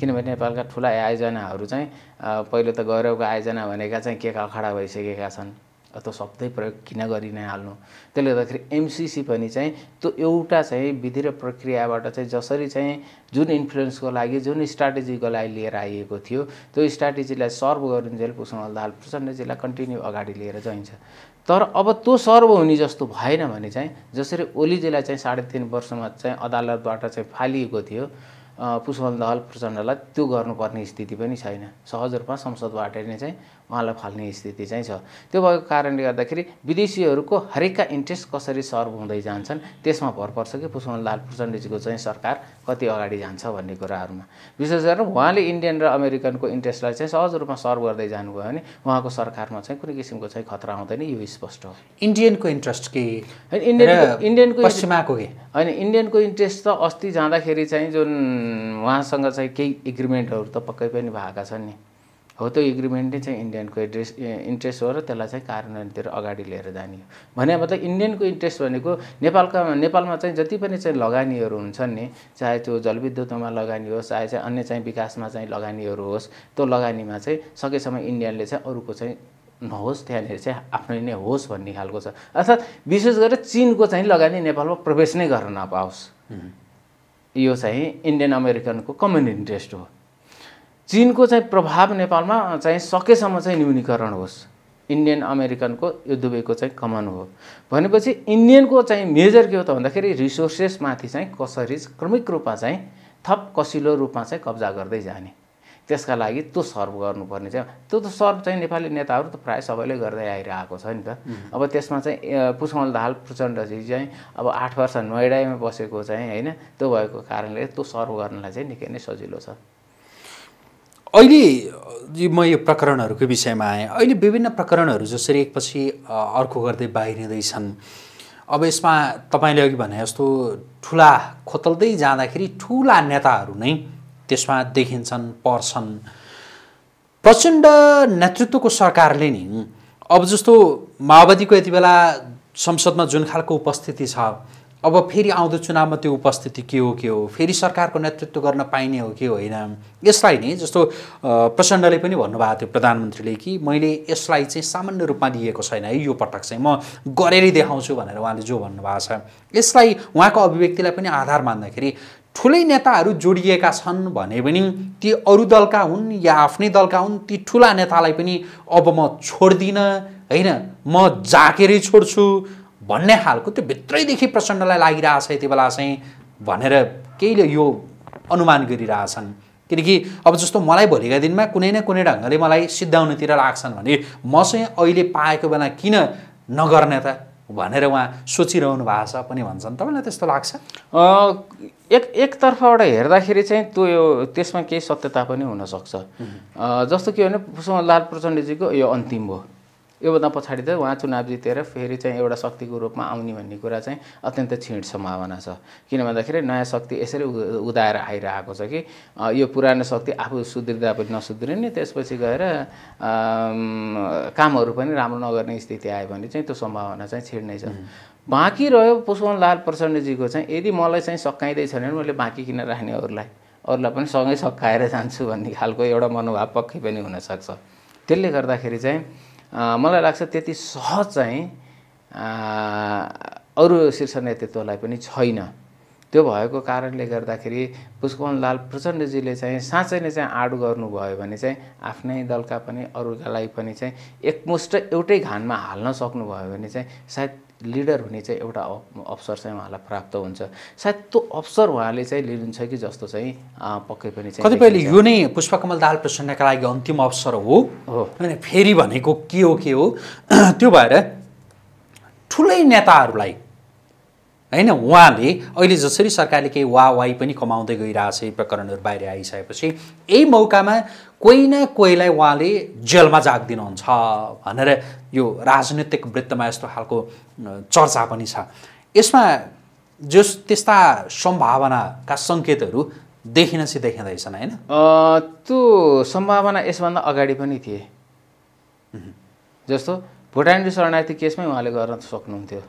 किनभने नेपालका ठूला आयोजनाहरु चाहिँ पहिलो त गौरवको आयोजना भनेका चाहिँ के का खडा भइसकेका छन् अथवा शब्दै प्रयोग किन गरिन हाल्नु त्यसले गर्दाखेरि एमसीसी पनि चाहिँ त्यो एउटा चाहिँ विधि र प्रक्रियाबाट चाहिँ जसरी चाहिँ जुन इन्फ्लुएन्सको लागि जुन स्ट्र्याटेजीको लागि लिएर आएको थियो त्यो स्ट्र्याटेजीलाई सर्भ गर्न जेल पुष्पकमल दाहाल प्रचण्ड जिल्ला कन्टिन्यू अगाडि लिएर जान्छ तर अब त्यो सर्भ हुने जस्तो भएन भने चाहिँ जसरी ओलीजीलाई चाहिँ 3.5 वर्षमा चाहिँ अदालतबाट चाहिँ फालिएको थियो पुष्पकमल दाहाल प्रचण्डलाई त्यो गर्नुपर्ने स्थिति पनि छैन सहज रूपमा संसदबाट नै चाहिँ उहाँलाई फाल्ने स्थिति चाहिँ छ त्यो भएको कारणले गर्दाखेरि विदेशीहरुको हरेकका इन्ट्रेस्ट कसरी सर्भ हुँदै जान्छन् त्यसमा भर पर्छ कि पुष्पकमल दाहाल प्रचण्डजीको चाहिँ सरकार कति अगाडि जान्छ भन्ने कुराहरुमा विशेष गरेर उहाँले इन्डियन र अमेरिकनको इन्ट्रेस्टलाई चाहिँ सहज रूपमा सर्भ गर्दै जानु भयो भने उहाँको सरकारमा चाहिँ कुनै किसिमको चाहिँ खतरा हुँदैन यो स्पष्ट हो इन्डियनको इन्ट्रेस्ट के इन्डियनको पश्चिमाको के हैन इन्डियनको इन्ट्रेस्ट त अस्ति जाँदाखेरि चाहिँ जुन उहाँसँग चाहिँ केही एग्रीमेन्टहरु त पक्कै पनि भएका छन् नि हो त्यो एग्रीमेन्ट नै चाहिँ इन्डियनको इन्ट्रेस्ट हो र त्यसलाई चाहिँ कार्यान्वयनतिर अगाडि लिएर जाने हो भने मतलब इन्डियनको इन्ट्रेस्ट भनेको नेपालमा चाहिँ जति पनि चाहिँ लगानीहरु हुन्छन् नि चाहे त्यो जलविद्युतमा लगानी होस् चाहे चाहिँ अन्य चाहिँ विकासमा चाहिँ लगानीहरु होस् त्यो लगानीमा चाहिँ सकेसम्म इन्डियनले चाहिँ अरुको चाहिँ नहोस् त्यहाँले चाहिँ आफ्नै नै होस् भन्ने खालको छ अर्थात विशेष गरेर चीनको चाहिँ लगानी नेपालमा प्रवेश नै गर्न नपाओस् यो चाहिँ इन्डियन अमेरिकनको कमन इन्ट्रेस्ट हो चीनको चाहिँ प्रभाव नेपालमा चाहिँ सकेसम्म चाहिँ न्यूनीकरण होस् इन्डियन अमेरिकनको यो दुबैको चाहिँ कमन हो भनेपछि इन्डियनको चाहिँ मेजर के हो त भन्दाखेरि रिसोर्सेस माथि चाहिँ कसरी क्रमिक रूपमा चाहिँ थप कसिलो रूपमा चाहिँ कब्जा गर्दै जाने त्यसका लागि त्यो सर्भ गर्नुपर्ने चाहिँ त्यो त सर्भ चाहिँ नेपाली नेताहरु त प्राय सबैले गर्दै आइरहेको छ नि त अब त्यसमा चाहिँ पुष्पकमल दाहाल प्रचण्डजी चाहिँ अब 8 वर्ष नोएडामा बसेको चाहिँ हैन त्यो भएको कारणले त्यो सर्भ गर्नलाई चाहिँ निकै नै सजिलो छ अहिले म यो प्रकरणहरुको विषयमा आए अहिले विभिन्न प्रकरणहरु जसरी एकपछि अर्को गर्दै बाहिरिँदै छन् अब यसमा तपाईले अघि भने जस्तो ठूला खोतल्दै जाँदाखेरि ठूला नेताहरु नै त्यसमा देखिन्छन् पर्छन् प्रचण्ड नेतृत्वको सरकारले नि अब जस्तो माओवादीको यतिबेला संसदमा जुन खालको उपस्थिति छ अब फेरि आउँदो चुनावमा त्यो उपस्थिति के हो फेरि सरकारको नेतृत्व गर्न पाइने हो के होइन यसलाई नि जस्तो प्रचण्डले पनि भन्नुभएको थियो प्रधानमन्त्रीले कि मैले यसलाई चाहिँ सामान्य रूपमा लिएको छैन है यो पटक चाहिँ म गरेरै देखाउँछु भनेर उहाँले जो भन्नुभएको छ यसलाई उहाँको अभिव्यक्तिलाई पनि आधार मान्दाखेरि ठूलै नेताहरु जोडिएका छन् भने पनि ती अरु दलका हुन् या आफ्नै दलका हुन् ती ठूला नेतालाई पनि अब म छोड्दिन हैन म जाकेरै छोड्छु भन्ने हालको त्यो भित्रैदेखि प्रचण्डलाई लागिरहेछ त्यतिबेला चाहिँ भनेर केले यो अनुमान गरिरहेछन् किनकि अब जस्तो मलाई भोलिका दिनमा कुनै न कुनै ढंगले मलाई सिद्धाउनतिर लाग्छन् भने म चाहिँ अहिले पाएको बेला किन नगर्ने त भनेर उहाँ सोचिरहनु भएको छ पनि भन्छन् तपाईलाई त्यस्तो लाग्छ एक तर्फबाट हेर्दाखेरि चाहिँ त्यो यो त्यसमा केही सत्यता पनि हुन सक्छ जस्तो के भने पुष्पकमल दाहाल प्रचण्डजीको यो अन्तिम हो यो भन्दा पछाडी चाहिँ उहाँ चुनाव जितेर फेरि चाहिँ एउटा शक्तिको रूपमा आउने भन्ने कुरा चाहिँ अत्यन्त क्षीण सम्भावना छ किन भन्दाखेरि नयाँ शक्ति यसरी उदाएर आइरहेको छ कि यो पुरानो शक्ति आफू सुदृढता पनि नसुदृढ्ने त्यसपछि गएर कामहरु पनि राम्रो नगर्ने स्थिति आयो भने चाहिँ त्यो सम्भावना चाहिँ क्षीण नै छ बाँकी रह्यो पुष्पकमल दाहाल प्रचण्डजीको चाहिँ यदि मलाई चाहिँ सकाइदै छैन भने मैले बाँकी किन राख्नेहरुलाई अरूलाई पनि सँगै सकाएर जान्छु भन्ने खालको एउटा मनोभाव पक्कै पनि हुन सक्छ त्यसले गर्दाखेरि चाहिँ मलाई लाग्छ त्यति सहज चाहिँ अरु शीर्ष नेतृत्वलाई पनि छैन त्यो भएको कारणले गर्दाखेरि पुष्पकमल दाहाल प्रचण्डजीले चाहिँ साँच्चै नै चाहिँ आडु गर्नुभयो भने चाहिँ आफ्नै दलका पनि अरूलाई पनि चाहिँ एकमुष्ट एउटै घानमा हाल्न सक्नुभयो भने चाहिँ सायद लिडर हुने चाहिँ एउटा अवसर चाहिँ उहाँलाई प्राप्त हुन्छ सायद त्यो अवसर उहाँले चाहिँ लिनुहुन्छ कि जस्तो चाहिँ पक्कै पनि चाहिँ कतिपयले यो नै पुष्पकमल दाहाल प्रचण्डका लागि अन्तिम अवसर हो हैन फेरि भनेको के हो त्यो भएर ठूलै नेताहरुलाई हैन उहाँले अहिले जसरी सरकारले केही वावाई पनि कमाउँदै गइराछ यी प्रकरणहरु बाहिर आइसकेपछि यही मौकामा कोही न कोहीलाई उहाँले जेलमा जाग्दिनुहुन्छ भनेर यो राजनीतिक वृत्तमा यस्तो खालको चर्चा पनि छ यसमा जस त्यस्ता सम्भावनाका संकेतहरु देखिनसि देखिँदैछन् हैन त्यो सम्भावना यसभन्दा अगाडि पनि थिए जस्तो भुटानी शरणार्थी केसमै उहाँले गर्न सक्नुहुन्थ्यो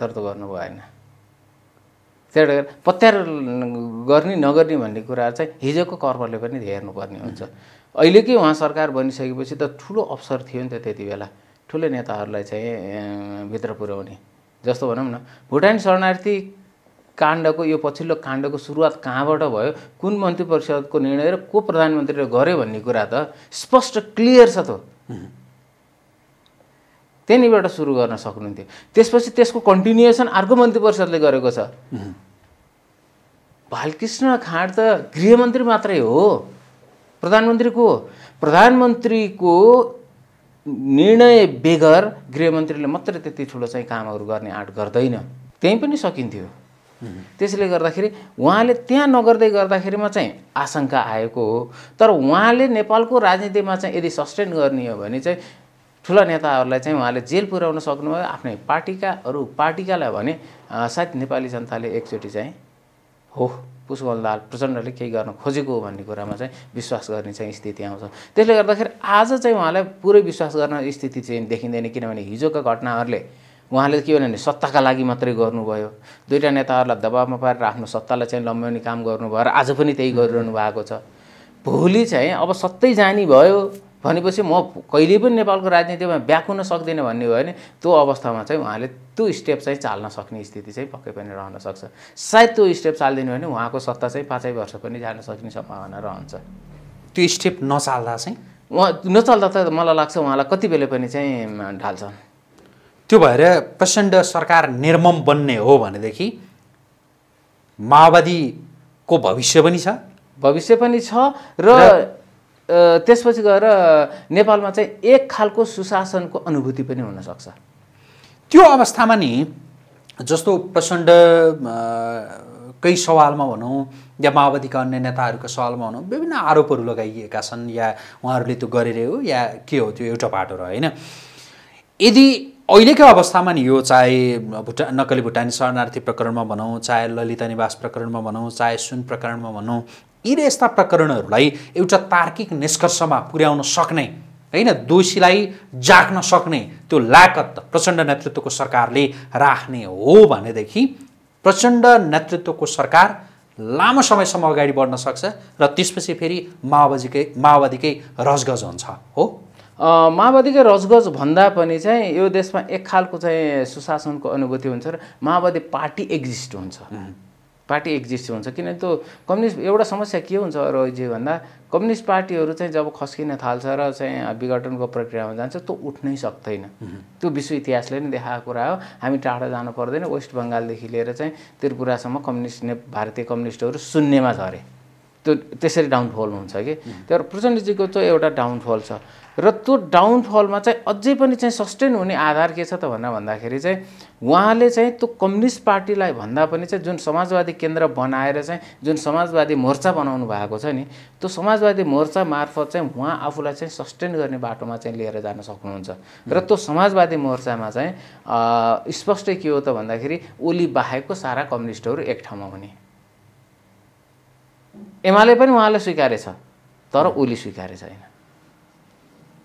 तर त्यो गर्नु भएन त्यसैले पत्यार गर्ने नगर्ने भन्ने कुरा चाहिँ हिजोको कर्मले पनि हेर्नु पर्ने हुन्छ अहिलेकै उहाँ सरकार बनिसकेपछि त ठूलो अवसर थियो नि त त्यतिबेला ठूले नेताहरूलाई चाहिँ भित्र पुर्याउने जस्तो भनौं न भुटानी शरणार्थी काण्डको यो पछिल्लो काण्डको सुरुवात कहाँबाट भयो कुन मन्त्री परिषदको निर्णय र को प्रधानमन्त्रीले गर्यो भन्ने कुरा त स्पष्ट क्लियर छ त त्यनीबाट सुरु गर्न सक्नुहुन्थ्यो त्यसपछि त्यसको कन्टिन्युएसन अर्को मन्त्री परिषदले गरेको छ बालकृष्ण खाँड त गृहमन्त्री मात्रै हो प्रधानमन्त्रीको निर्णय बेगर गृहमन्त्रीले मात्र त्यति ठूलो चाहिँ कामहरु गर्ने आँट गर्दैन त्यही पनि सकिन्थ्यो त्यसैले गर्दाखेरि उहाँले त्यहाँ नगर्दै गर्दाखेरिमा चाहिँ आशंका आएको हो तर उहाँले नेपालको राजनीतिमा चाहिँ यदि सस्टेन गर्ने हो भने चाहिँ ठूला नेताहरुलाई चाहिँ उहाँले जेल पुर्याउन सक्नु भयो आफ्नै पार्टीका अरु पार्टीकालाई भने सायद नेपाली जनताले एकचोटी चाहिँ हो पुष्प कमल दाहाल प्रचण्डले केही गर्न खोजेको हो भन्ने कुरामा चाहिँ विश्वास गर्ने चाहिँ स्थिति आउँछ त्यसले गर्दाखेरि आज चाहिँ उहाँलाई पुरै विश्वास गर्न स्थिति चाहिँ देखिदैन किनभने हिजोका घटनाहरुले उहाँले के भने सत्ताका लागि मात्रै गर्नुभयो दुईटा नेताहरुलाई दबावमा पारेर आफ्नो सत्तालाई चाहिँ लम्ब्याउने काम गर्नुभयो र आज पनि त्यही गरिरहनु भएको छ भोलि चाहिँ अब सत्तै जानी भयो भनेपछि म कहिले पनि नेपालको राजनीतिमा ब्याकुन सक्दिन भन्ने भयो भने त्यो अवस्थामा चाहिँ उहाँले त्यो स्टेप चाहिँ चाल्न सक्ने स्थिति चाहिँ पक्कै पनि रहन सक्छ सायद त्यो स्टेप चाल्दिनु भने उहाँको सत्ता चाहिँ 5 वर्ष पनि जान सक्ने सम्भावना रहन्छ त्यो स्टेप नचाल्दा चाहिँ नचाल्दा त मलाई लाग्छ उहाँलाई कति बेला पनि चाहिँ ढाल्छ त्यो भएर प्रचण्ड सरकार निर्मम बन्ने हो भने देखि माओवादीको भविष्य पनि छ र त्यसपछि गएर नेपालमा चाहिँ एक खालको सुशासनको अनुभूति पनि हुन सक्छ त्यो अवस्थामा नि जस्तो प्रचण्ड कै सवालमा भनौं या माओवादीका अन्य नेताहरुको सवालमा भनौं विभिन्न आरोपहरु लगाइएका छन् या उहाँहरुले त्यो गरेरे हो या के हो त्यो एउटा बाटो र हैन यदि अहिलेको अवस्थामा नि यो चाहे नक्कली भुटानी शरणार्थी प्रकरणमा भनौं चाहे ललिता निवास प्रकरणमा भनौं चाहे सुन प्रकरणमा भनौं यी यस्ता प्रकरणहरूलाई एउटा तार्किक निष्कर्षमा पुर्याउन सक्ने हैन दोषीलाई जाग्न सक्ने त्यो लायकत प्रचण्ड नेतृत्वको सरकारले राख्ने हो भने देखि प्रचण्ड नेतृत्वको सरकार लामो समयसम्म अगाडि बढ्न सक्छ र त्यसपछि फेरि माओवादीकै रजगज हुन्छ हो माओवादीकै रजगज भन्दा पनि चाहिँ यो देशमा एक खालको चाहिँ सुशासनको अनुभूति हुन्छ र माओवादी पार्टी एक्जिस्ट हुन्छ पार्टी एक्जिस्ट हुन्छ किन त्यो कम्युनिस्ट एउटा समस्या के हुन्छ रोजी भन्दा कम्युनिस्ट पार्टीहरु चाहिँ जब खस्किन थाल्छ र चाहिँ विघटनको प्रक्रियामा जान्छ त्यो उठ्नै सक्दैन त्यो विश्व इतिहासले नै देखाएको कुरा हो हामी टाढा जानु पर्दैन वेस्ट बंगाल देखि लिएर चाहिँ त्रिपुरासम्म कम्युनिस्ट भारतीय कम्युनिस्टहरु शून्यमा झरे त्यो त्यसरी डाउनफल हुन्छ के तर प्रचण्डजीको त्यो एउटा डाउनफल छ र त्यो डाउनफलमा चाहिँ अझै पनि चाहिँ सस्टेन हुने आधार के छ त भन्दाखेरि चाहिँ उहाँले चाहिँ त्यो कम्युनिस्ट पार्टीलाई भन्दा पनि चाहिँ जुन समाजवादी केन्द्र बनाएर चाहिँ जुन समाजवादी मोर्चा बनाउनु भएको छ नि त्यो समाजवादी मोर्चा मार्फत चाहिँ उहाँ आफूलाई चाहिँ सस्टेन गर्ने बाटोमा चाहिँ लिएर जान सक्नुहुन्छ र त्यो समाजवादी मोर्चामा चाहिँ स्पष्ट के हो त भन्दाखेरि ओली बाहेकको सारा कम्युनिस्टहरु एक ठाउँमा हुने एमाले पनि उहाँले स्वीकारेछ तर ओली स्वीकारे छैन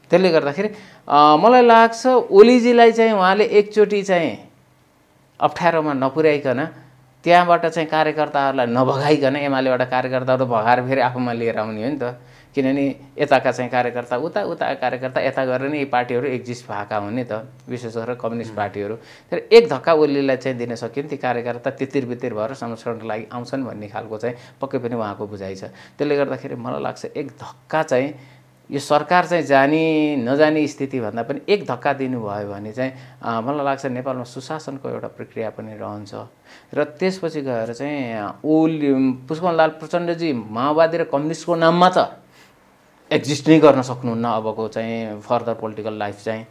त्यसले गर्दाखेरि मलाई लाग्छ ओलीजीलाई चाहिँ उहाँले एकचोटी चाहिँ अप्ठ्यारोमा नपुर्याइकन त्यहाँबाट चाहिँ कार्यकर्ताहरुलाई नभगाइकन एमालेबाट कार्यकर्ताहरु भगाएर फेरि आफूमा लिएर आउने हो नि त किनभने यताका चाहिँ कार्यकर्ता उता कार्यकर्ता यता गरेर नि पार्टीहरु एक्जिस्ट भएका हुने त विशेष गरेर कम्युनिस्ट पार्टीहरु तर एक धक्का ओलीलाई चाहिँ दिन सकिन ती कार्यकर्ता तितिरबितिर भएर संरक्षणको लागि आउँछन् भन्ने खालको चाहिँ पक्कै पनि उहाँको बुझाइ छ त्यसले गर्दाखेरि मलाई लाग्छ एक धक्का चाहिँ यो सरकार चाहिँ जानी नजानी स्थिति भन्दा पनि एक धक्का दिनु भयो भने चाहिँ मलाई लाग्छ नेपालमा सुशासनको एउटा प्रक्रिया पनि रहन्छ र त्यसपछि गएर चाहिँ पुष्प कमल दाहाल प्रचण्डजी माओवादी र कम्युनिस्टको नाममा त एक्जिस्ट नै गर्न सक्नुहुन्न अबको चाहिँ फर्दर पोलिटिकल लाइफ चाहिँ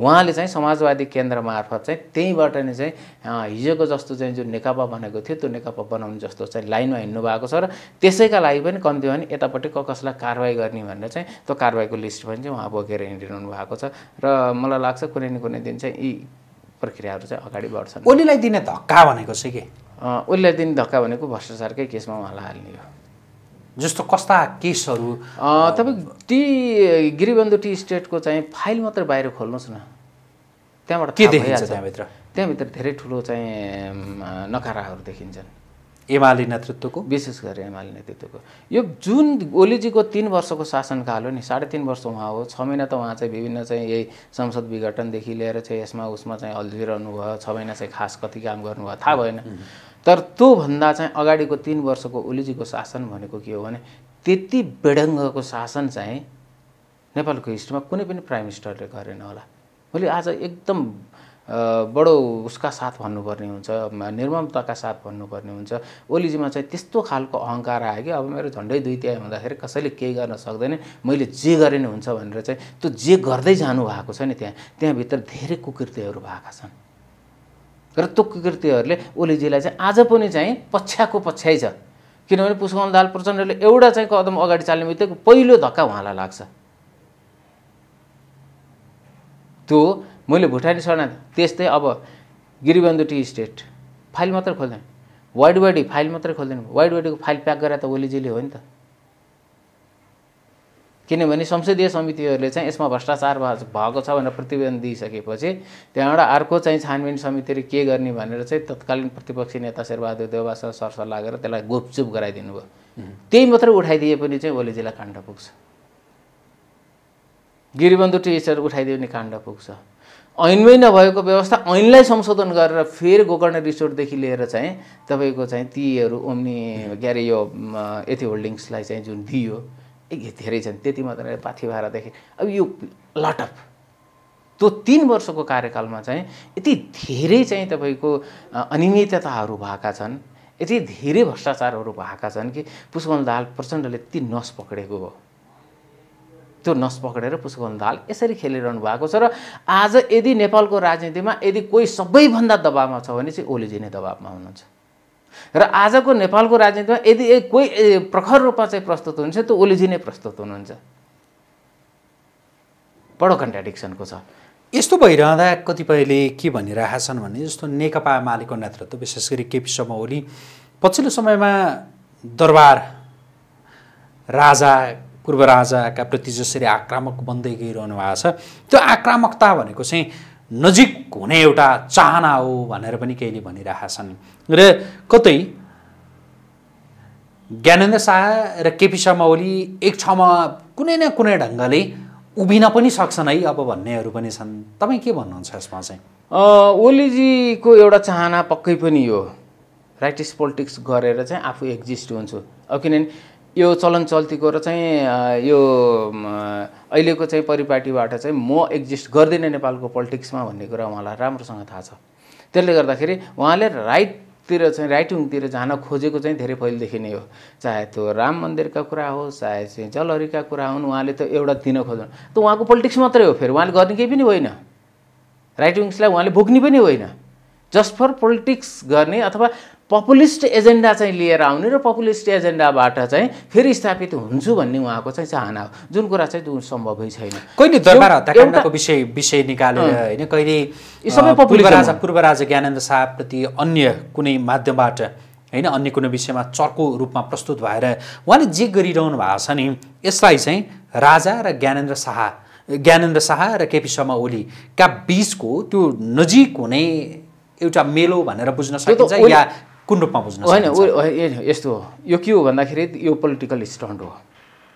उहाँले चाहिँ समाजवादी केन्द्र मार्फत चाहिँ त्यहीबाट नै चाहिँ हिजोको जस्तो चाहिँ जुन नेकपा भनेको थियो त्यो नेकपा बनाउने जस्तो चाहिँ लाइनमा हिड्नु भएको छ र त्यसैका लागि पनि कम्ती भने यतापटि कसलाई कारबाही गर्ने भनेर चाहिँ त्यो कारबाहीको लिस्ट पनि चाहिँ उहाँ बोकेर हिँडिरहनु भएको छ र मलाई लाग्छ कुनै न कुनै दिन चाहिँ यी प्रक्रियाहरु चाहिँ अगाडि बढ्छन् ओलीलाई दिने धक्का भनेको चाहिँ के ओलीलाई दिने धक्का भनेको भ्रष्टाचारकै केसमा उहाँलाई हाल्ने हो जस्तो कस्ता केसहरु तपाईं ती गिरिबन्धु टी स्टेटको चाहिँ फाइल मात्र बाहिर खोल्नुस् न त्यहाँबाट के देखिन्छ त्यहाँ भित्र धेरै ठूलो चाहिँ नकाराहरु देखिन्छन् एमाले नेतृत्वको विशेष गरी एमाले नेतृत्वको यो जुन ओलीजीको 3 वर्षको शासनकाल हो नि 3.5 वर्ष उहाँ हो 6 महिना त उहाँ चाहिँ विभिन्न चाहिँ यही संसद विघटन देखि लिएर चाहिँ यसमा उसमा चाहिँ अल्झिरहनु भयो 6 महिना चाहिँ खास कति काम गर्नु भयो थाहा भएन तर त्यो भन्दा चाहिँ अगाडिको 3 वर्षको ओलीजीको शासन भनेको के हो भने त्यति बेढङ्गको शासन चाहिँ नेपालको हिस्ट्रीमा कुनै पनि प्राइम मिनिस्टरले गरेन होला भोलि आज एकदम बडो उसका साथ भन्नुपर्ने हुन्छ निर्ममताका साथ भन्नुपर्ने हुन्छ ओलीजीमा चाहिँ त्यस्तो खालको अहंकार आयो कि अब मेरो झण्डै दुई तिहाई हुँदाखेरि कसैले केही गर्न सक्दैन मैले जे गरे नि हुन्छ भनेर चाहिँ त्यो जे गर्दै जानु भएको छ नि त्यहाँ भित्र धेरै कुकृत्यहरू भएका छन् र त्यो कुकृत्यहरूले ओलीजीलाई चाहिँ आज पनि चाहिँ पछ्याको पछ्याइ छ किनभने पुष्प कमल दाहाल प्रचण्डले एउटा चाहिँ कदम अगाडि चाल्ने बित्तिकै पहिलो धक्का उहाँलाई लाग्छ त्यो मैले भुटानी शरणार्थी त्यस्तै अब गिरिबन्धु टी स्टेट फाइल मात्र खोल्दैन वाइड बॉडी फाइल मात्र खोल्दैन वाइड बॉडी को फाइल प्याक गरेर त ओलीजीले हो नि त किनभने संसदीय समितिहरुले चाहिँ यसमा भ्रष्टाचार भएको छ भनेर प्रतिवेदन दिइसकेपछि त्यहाँबाट अर्को चाहिँ छानबिन समितिले के गर्ने भनेर चाहिँ तत्कालीन प्रतिपक्षी नेता शेरबहादुर देउवासँग सरसल्लाह गरेर त्यसलाई गुपचुप गराइदिनु भयो त्यही मात्र उठाइदिए पनि चाहिँ ओलीजीलाई काण्ड पुग्छ गिरिबन्धु टी स्टेट उठाइदिए पनि काण्ड पुग्छ ऐनमै नभएको व्यवस्था ऐनलाई संशोधन गरेर फेरि गोकर्ण रिसोर्टदेखि लिएर चाहिँ तपाईको चाहिँ तीहरु ओम्नी के अरे यो एथी होल्डिंग्सलाई चाहिँ जुन दियो धेरै छन् त्यति मात्र पाथिभारा देखि अब यो लटअप त्यो 3 वर्षको कार्यकालमा चाहिँ यति धेरै चाहिँ तपाईको अनियमितताहरू भएका छन् यति धेरै भ्रष्टाचारहरू भएका छन् कि पुष्प कमल दाहाल प्रचण्डले ती नस पकडेको हो त्यो नस पकडेर पुष्प कमल दाहाल यसरी खेलिरहनु भएको छ र आज यदि नेपालको राजनीतिमा यदि कोही सबैभन्दा दबावमा छ भने चाहिँ ओलीजी नै दबावमा हुनुहुन्छ र आजको नेपालको राजनीतिमा यदि कोही प्रखर रूपमा चाहिँ प्रस्तुत हुन्छ त ओलीजी नै प्रस्तुत हुनुहुन्छ बडो कन्ट्राडिक्सनको छ यस्तो भइरहँदा कतिपयले के भनिरहेका छन् भने जस्तो नेकपा मालेको नेतृत्व विशेष गरी केपी शर्मा ओली पछिल्लो समयमा दरबार राजा पूर्व राजाका प्रति जसरी आक्रामक बन्दै गइरहनु भएको छ त्यो आक्रामकता भनेको चाहिँ नजिक हुने एउटा चाहना हो भनेर पनि केहीले भनिरहेका छन् र कतै ज्ञानेन्द्र शाह र केपी शर्मा ओली एक छमा कुनै न कुनै ढंगले उभिन पनि सक्छन् है अब भन्नेहरू पनि छन् तपाई के भन्नुहुन्छ यसमा चाहिँ ओलीजीको एउटा चाहना पक्कै पनि हो राइटिस्ट पोलिटिक्स गरेर चाहिँ आफू एक्जिस्ट हुन्छु अब किनभने यो चलन चल्तीको र चाहिँ यो अहिलेको चाहिँ परिपाटीबाट चाहिँ म एक्जिस्ट गर्दिन नेपालको पोलिटिक्समा भन्ने कुरा उहाँलाई राम्रोसँग थाहा छ त्यसले गर्दाखेरि उहाँले राइटतिर चाहिँ राइटिङतिर जान खोजेको चाहिँ धेरै पहिलेदेखि नै हो चाहे त्यो राम मन्दिरका कुरा हो चाहे चाहिँ जलहरीका कुरा हुन् उहाँले त एउटा दिन खोज्नु त उहाँको पोलिटिक्स मात्रै हो फेरि उहाँले गर्ने केही पनि होइन राइट विङ्सलाई उहाँले भोग्ने पनि होइन जस्ट फर पोलिटिक्स गर्ने अथवा पपुलिस्ट एजेन्डा चाहिँ लिएर आउने र पपुलिस्ट एजेन्डाबाट चाहिँ फेरि स्थापित हुन्छु भन्ने उहाँको चाहिँ चाहना हो जुन कुरा चाहिँ सम्भवै छैन कहिले दरबार हत्याकाण्डको विषय निकालेर हैन कहिले यी सबै पपुलिस्ट पूर्वराजा ज्ञानेन्द्र शाह प्रति अन्य कुनै माध्यमबाट हैन अन्य कुनै विषयमा चर्को रूपमा प्रस्तुत भएर उहाँले जे गरिरहनु भएको छ नि यसलाई चाहिँ राजा र ज्ञानेन्द्र शाह र केपी शर्मा ओली का बीचको त्यो नजिक हुने एउटा मेलो भनेर बुझ्न सकिन्छ या कुन रूपमा बुझ्न सकिन्छ हैन यस्तो हो यो के हो भन्दाखेरि यो पोलिटिकल स्टन्ट हो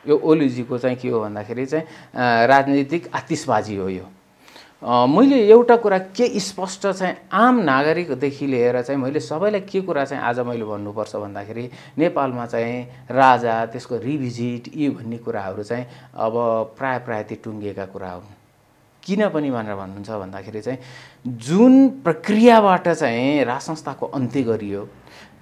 यो ओलीजीको चाहिँ के हो भन्दाखेरि चाहिँ राजनीतिक आतिशबाजी हो यो मैले एउटा कुरा के स्पष्ट चाहिँ आम नागरिकदेखि लिएर चाहिँ मैले सबैलाई के कुरा चाहिँ आज मैले भन्नुपर्छ भन्दाखेरि नेपालमा चाहिँ राजा त्यसको रिभिजिट यी भन्ने कुराहरु चाहिँ अब प्राय ती टुंगेका कुरा हुन् किन पनि भनेर भन्नुहुन्छ भन्दाखेरि चाहिँ जुन प्रक्रियाबाट चाहिँ राज संस्थाको अन्त्य गरियो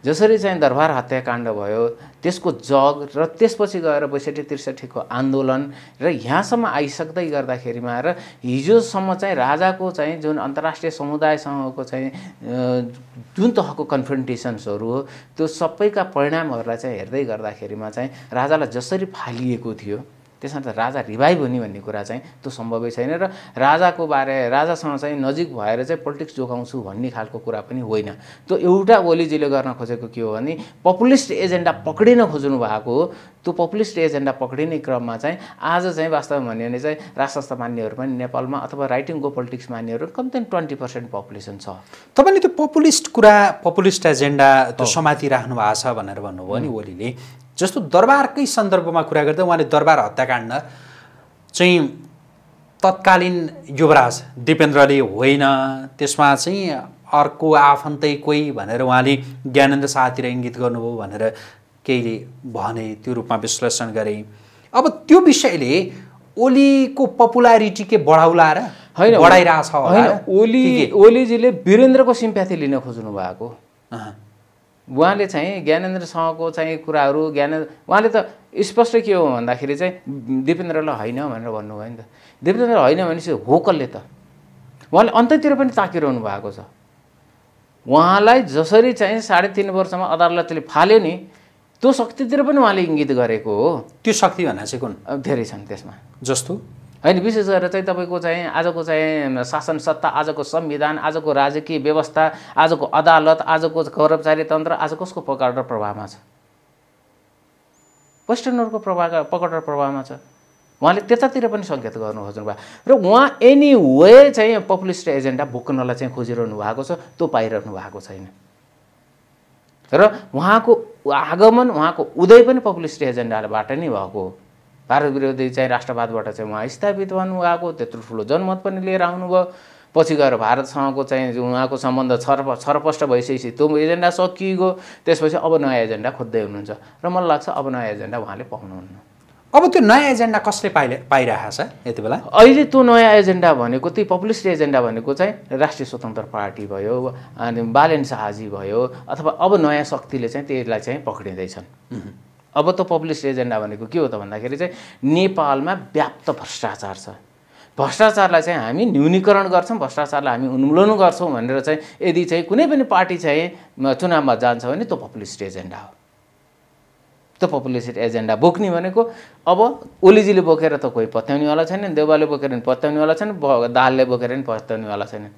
जसरी चाहिँ दरबार हत्याकाण्ड भयो त्यसको जग र त्यसपछि गएर ६२-६३ को आन्दोलन र यहाँसम्म आइसक्दै गर्दाखेरिमा र हिजोसम्म चाहिँ राजाको चाहिँ जुन अन्तर्राष्ट्रिय समुदायसँगको चाहिँ जुन तहको कन्फ्रन्टेशन्सहरु हो त्यो सबैका परिणामहरुलाई चाहिँ हेर्दै गर्दाखेरिमा चाहिँ राजालाई जसरी फालिएको थियो त्यसर्थ राजा रिभाइभ हुने भन्ने कुरा चाहिँ त्यो सम्भवै छैन र राजाको बारे राजासँग चाहिँ नजिक भएर चाहिँ पोलिटिक्स जोगाउँछु भन्ने खालको कुरा पनि होइन। त्यो एउटा ओलीजीले गर्न खोजेको के हो भने पपुलिस्ट एजेन्डा पक्रिन खोज्नु भएको हो। त्यो पपुलिस्ट एजेन्डा पक्रिने क्रममा चाहिँ आज चाहिँ वास्तवमा भन्यो भने चाहिँ राष्ट्रस्थ मान्नेहरु पनि नेपालमा अथवा राइटिङ गो पोलिटिक्स मान्नेहरु कम्तीमा 20% पपुलेसन छ। तपाईले त्यो पपुलिस्ट कुरा पपुलिस्ट एजेन्डा त्यो समाति राख्नु भएको छ भनेर भन्नुभयो नि ओलीले। जस्तो दरबारकै सन्दर्भमा कुरा गर्दा उहाँले दरबार हत्याकाण्ड चाहिँ तत्कालीन युवराज दिपेन्द्रले होइन, त्यसमा चाहिँ अर्को आफन्तै कोही भनेर उहाँले ज्ञानेन्द्र शाहतिर इङ्गित गर्नुभयो भनेर केहीले भने, त्यो रूपमा विश्लेषण गरे। अब त्यो विषयले ओलीको पपुलारिटी के बढाउला र हैन बढाइराछ हैन? ओलीजीले वीरेन्द्रको सिम्प्याथी लिन खोज्नु भएको। उहाँले चाहिँ ज्ञानेन्द्र शाहको चाहिँ कुराहरु उहाँले त स्पष्ट के हो भन्दाखेरि चाहिँ दिपेन्द्रलाई हैन भनेर भन्नुभयो नि त। दिपेन्द्र हैन भनेपछि हो कसले त? उहाँले अन्ततिर पनि ताकिरहनु भएको छ। उहाँलाई जसरी चाहिँ 3.5 वर्षमा अदालतले फाल्यो नि त्यो शक्तितिर पनि उहाँले इङ्गित गरेको हो। त्यो शक्ति भन्ना चाहिँ कुन? धेरै छन् त्यसमा। जस्तो हैन विशेष गरेर चाहिँ तपाईको चाहिँ आजको चाहिँ शासन सत्ता, आजको संविधान, आजको राजकीय व्यवस्था, आजको अदालत, आजको कर्मचारी तन्त्र आज कसको पकड र प्रभावमा छ? वेस्टर्नहरुको पकड र प्रभावमा छ। उहाँले त्यतातिर पनि संकेत गर्न खोज्नु भयो र उहाँ एनीवे चाहिँ पपुलिस्ट एजेन्डा बोक्नलाई चाहिँ खोजिरहनु भएको छ, त्यो पाइरहनु भएको छैन। र उहाँको आगमन उहाँको उदय पनि पपुलिस्ट एजेन्डाबाट नै भएको हो। भारत विरोधी चाहिँ राष्ट्रवादबाट चाहिँ उहाँ स्थापित हुनुभएको, त्यत्रो ठुलो जनमत पनि लिएर आउनुभयो। पछि गएर भारतसँगको चाहिँ उहाँको सम्बन्ध छरपष्ट भइसकेपछि त्यो एजेन्डा सकिएको, त्यसपछि अब नयाँ एजेन्डा खोज्दै हुनुहुन्छ र मलाई लाग्छ अब नयाँ एजेन्डा उहाँले पाउनुहुन्न। अब त्यो नयाँ एजेन्डा कसले पाइरहेको छ यति बेला? अहिले त्यो नयाँ एजेन्डा भनेको त्यो पपुलिस्ट एजेन्डा भनेको चाहिँ राष्ट्रिय स्वतन्त्र पार्टी भयो, अनि बालन शाहजी भयो, अथवा अब नयाँ शक्तिले चाहिँ त्यसलाई चाहिँ पक्रिँदैछन्। अब त पपुलिस्ट एजेन्डा भनेको के हो त भन्दाखेरि चाहिँ नेपालमा व्याप्त भ्रष्टाचार छ। भ्रष्टाचारलाई चाहिँ हामी न्यूनीकरण गर्छौं, भ्रष्टाचारलाई हामी उन्मूलन गर्छौं भनेर चाहिँ यदि चाहिँ कुनै पनि पार्टी चाहिँ चुनावमा जान्छ भने त्यो पपुलिस्ट एजेन्डा हो। त्यो पपुलिस्ट एजेन्डा बोक्ने भनेको अब ओलीजीले बोकेर त कोही पत्याउनेवाला छैनन्, देउवाले बोकेर पनि पत्याउनेवाला छैनन्, दाहालले बोकेर पनि पत्याउनेवाला छैनन्।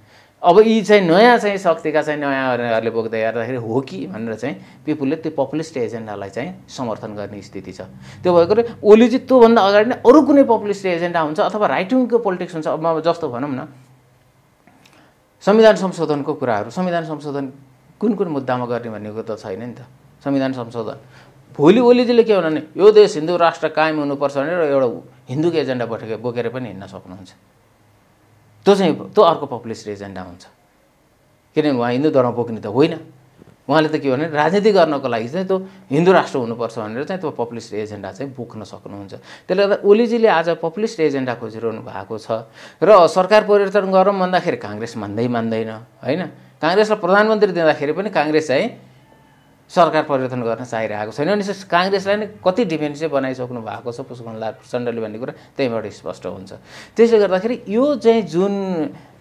अब यी चाहिँ नयाँ चाहिँ शक्तिका चाहिँ नयाँहरूले बोक्दै हेर्दाखेरि हो कि भनेर चाहिँ पिपुलले त्यो पपुलिस्ट एजेन्डालाई चाहिँ समर्थन गर्ने स्थिति छ। त्यो भएकोले ओलीजी त्योभन्दा अगाडि नै अरू कुनै पपुलिस्ट एजेन्डा हुन्छ अथवा राइट विङको पोलिटिक्स हुन्छ। अब जस्तो भनौँ न संविधान संशोधनको कुराहरू, संविधान संशोधन कुन कुन मुद्दामा गर्ने भनेको त छैन नि त। संविधान संशोधन भोलि ओलीजीले के भन्नु भने यो देश हिन्दू राष्ट्र कायम हुनुपर्छ भनेर एउटा हिन्दूको एजेन्डा बोकेर पनि हिँड्न सक्नुहुन्छ। त्यो चाहिँ त्यो अर्को पपुलिस्ट एजेन्डा हुन्छ, किनभने उहाँ हिन्दू धर्म बोक्ने त होइन। उहाँले त के भने राजनीति गर्नको लागि चाहिँ त्यो हिन्दू राष्ट्र हुनुपर्छ भनेर चाहिँ त्यो पपुलिस्ट एजेन्डा चाहिँ बोक्न सक्नुहुन्छ। त्यसले गर्दा ओलीजीले आज पपुलिस्ट एजेन्डा खोजिरहनु भएको छ। र सरकार परिवर्तन गरौँ भन्दाखेरि काङ्ग्रेस मान्दैन होइन? काङ्ग्रेसलाई प्रधानमन्त्री दिँदाखेरि पनि काङ्ग्रेस चाहिँ सरकार परिवर्तन गर्न चाहिरहेको छैन भने काङ्ग्रेसलाई नै कति डिफेन्सिभ बनाइसक्नु भएको छ पुष्पकमल प्रचण्डले भन्ने कुरा त्यहीबाट स्पष्ट हुन्छ। त्यसले गर्दाखेरि यो चाहिँ जुन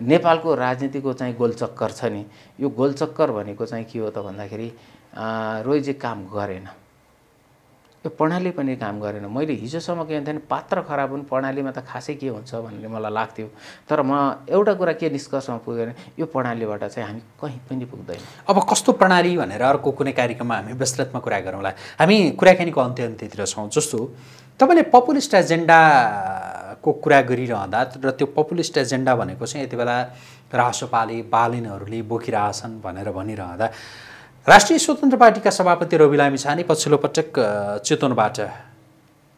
नेपालको राजनीतिको चाहिँ गोलचक्कर छ नि, यो गोलचक्कर भनेको चाहिँ के हो त भन्दाखेरि रोइजी काम गरेन, यो प्रणाली पनि काम गरेन। मैले हिजोसम्म के भन्थेँ पात्र खराब हुन्, प्रणालीमा त खासै के हुन्छ भन्ने मलाई लाग्थ्यो, तर म एउटा कुरा के निष्कर्षमा पुगेँ, यो प्रणालीबाट चाहिँ हामी कहीँ पनि पुग्दैन। अब कस्तो प्रणाली भनेर अर्को कुनै कार्यक्रममा हामी विस्तृतमा कुरा गरौँला। हामी कुराकानीको अन्त्यतिर छौँ। जस्तो तपाईँले पपुलिस्ट एजेन्डाको कुरा गरिरहँदा र त्यो पपुलिस्ट एजेन्डा भनेको चाहिँ यति बेला रासोपाले बालिनहरूले बोकिरहेछन् भनेर भनिरहँदा राष्ट्रिय स्वतन्त्र पार्टीका सभापति रवि लामिछाने पछिल्लो पटक चितवनबाट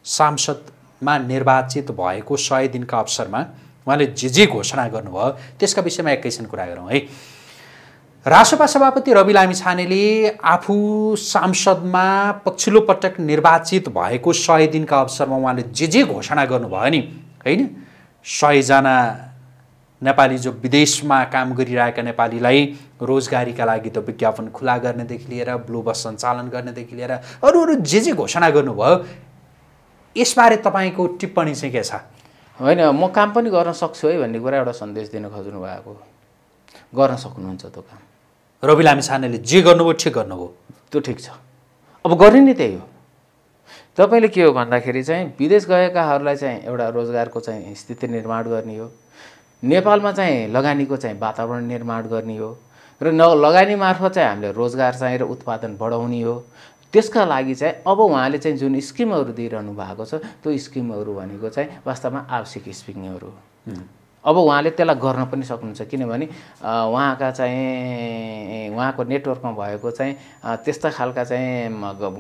सांसदमा निर्वाचित भएको 100 दिनका अवसरमा उहाँले जे जे घोषणा गर्नुभयो त्यसका विषयमा एकैछिन कुरा गरौँ है। रासोपा सभापति रवि लामिछानेले आफू सांसदमा पछिल्लो पटक निर्वाचित भएको 100 दिनका अवसरमा उहाँले जे जे घोषणा गर्नुभयो नि हैन, 100 जना नेपाली जो विदेशमा काम गरिरहेका नेपालीलाई रोजगारीका लागि त विज्ञापन खुला गर्नेदेखि लिएर ब्लू बस सञ्चालन गर्नेदेखि लिएर अरू अरू जे जे घोषणा गर्नुभयो, यसबारे तपाईँको टिप्पणी चाहिँ के छ? होइन, म काम पनि गर्न सक्छु है भन्ने कुरा एउटा सन्देश दिन खोज्नु भएको। गर्न सक्नुहुन्छ त्यो काम। रवि लामिछानेले जे गर्नुभयो ठिक गर्नुभयो, त्यो ठिक छ। अब गर्ने नै त्यही हो। तपाईले के हो भन्दाखेरि चाहिँ विदेश गएकाहरुलाई चाहिँ एउटा रोजगारको चाहिँ स्थिति निर्माण गर्ने हो नेपालमा चाहिँ लगानीको चाहिँ वातावरण निर्माण गर्ने हो र लगानी मार्फत चाहिँ हामीले रोजगार चाहिँ र उत्पादन बढाउने हो त्यसका लागि चाहिँ अब उहाँले चाहिँ जुन स्किमहरु दिइरहनु भएको छ त्यो स्किमहरु भनेको चाहिँ वास्तवमा आवश्यक स्किमहरु हो अब उहाँले त्यसलाई गर्न पनि सक्नुहुन्छ किनभने उहाँका चाहिँ उहाँको नेटवर्कमा भएको चाहिँ त्यस्ता खालका चाहिँ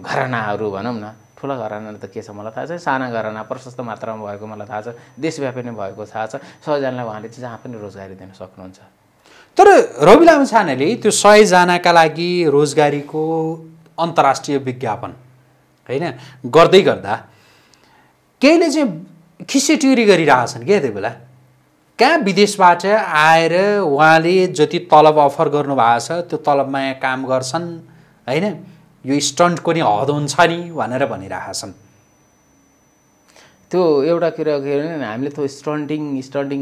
घरानाहरु भनौं न ठूला घराना त के छ मलाई थाहा छ साना घराना प्रशस्त मात्रामा भएको मलाई थाहा छ देशव्यापी नै भएको थाहा छ 100 जनालाई उहाँले चाहिँ जहाँ पनि रोजगारी दिन सक्नुहुन्छ तर रवि लामिछानेले त्यो 100 जनाका लागि रोजगारीको अन्तर्राष्ट्रिय विज्ञापन हैन गर्दै गर्दा केले चाहिँ खिसेटिउरी गरिराछन् के त्यो बेला का विदेशबाट आएर उहाँले जति तलब अफर गर्नु भएको छ त्यो तलबमा काम गर्छन् हैन यो स्टन्ट को नि हद हुन्छ नि भनेर भनिराछन् त्यो एउटा कुरा के भने हामीले त्यो स्टन्टिङ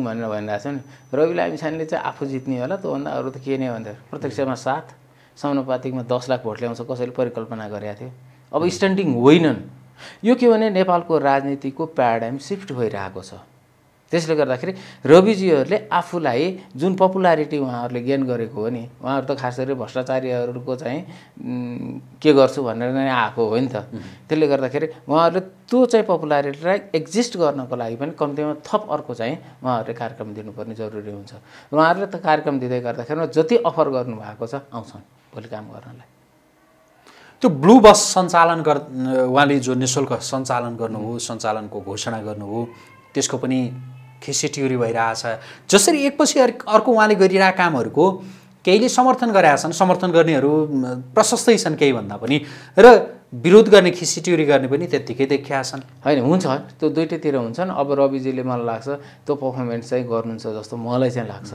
भनेर भनिराछन् रवि लामिछानेले चाहिँ आफू जित्ने होला त्यो भन्दा अरु त के नै भन्दा प्रत्यक्षमा 7 समानुपातिकमा 10 लाख भोट ल्याउँछ कसैले परिकल्पना गरेको थियो अब स्टन्टिङ होइनन् यो के भने नेपालको राजनीतिको प्याराडाइम शिफ्ट भइरहेको छ त्यसले गर्दाखेरि रविजीहरुले आफूलाई जुन पपुलारिटी उहाँहरुले गेन गरेको हो नि उहाँहरु त खास गरी भ्रष्टाचारीहरुको चाहिँ के गर्छु भनेर नै आएको हो नि त त्यसले गर्दाखेरि उहाँहरुले त्यो चाहिँ पपुलारिटीलाई एक्जिस्ट गर्नको लागि पनि कम्तिमा थप अर्को चाहिँ उहाँहरुले कार्यक्रम दिनुपर्ने जरुरी हुन्छ उहाँहरुले त कार्यक्रम दिदै गर्दाखेरि जति अफर गर्नु भएको छ आउँछन् भोलि काम गर्नलाई त्यो ब्लू बस सञ्चालन उहाँले जो निशुल्क सञ्चालन गर्नु हो सञ्चालनको घोषणा गर्नु हो त्यसको पनि खिसेटिउरी भइराछ जसरी एकपछि अर्को उहाँले गरिरा कामहरुको केहीले समर्थन गरेछन् समर्थन गर्नेहरु प्रशस्तै छन् केही भन्दा पनि र विरोध गर्ने खिसेटिउरी गर्ने पनि त्यतिकै देखियाछन् हैन हुन्छ त्यो दुईटैतिर हुन्छन् अब रविजीले मलाई लाग्छ त्यो परफर्मेन्स चाहिँ गर्नुहुन्छ जस्तो मलाई चाहिँ लाग्छ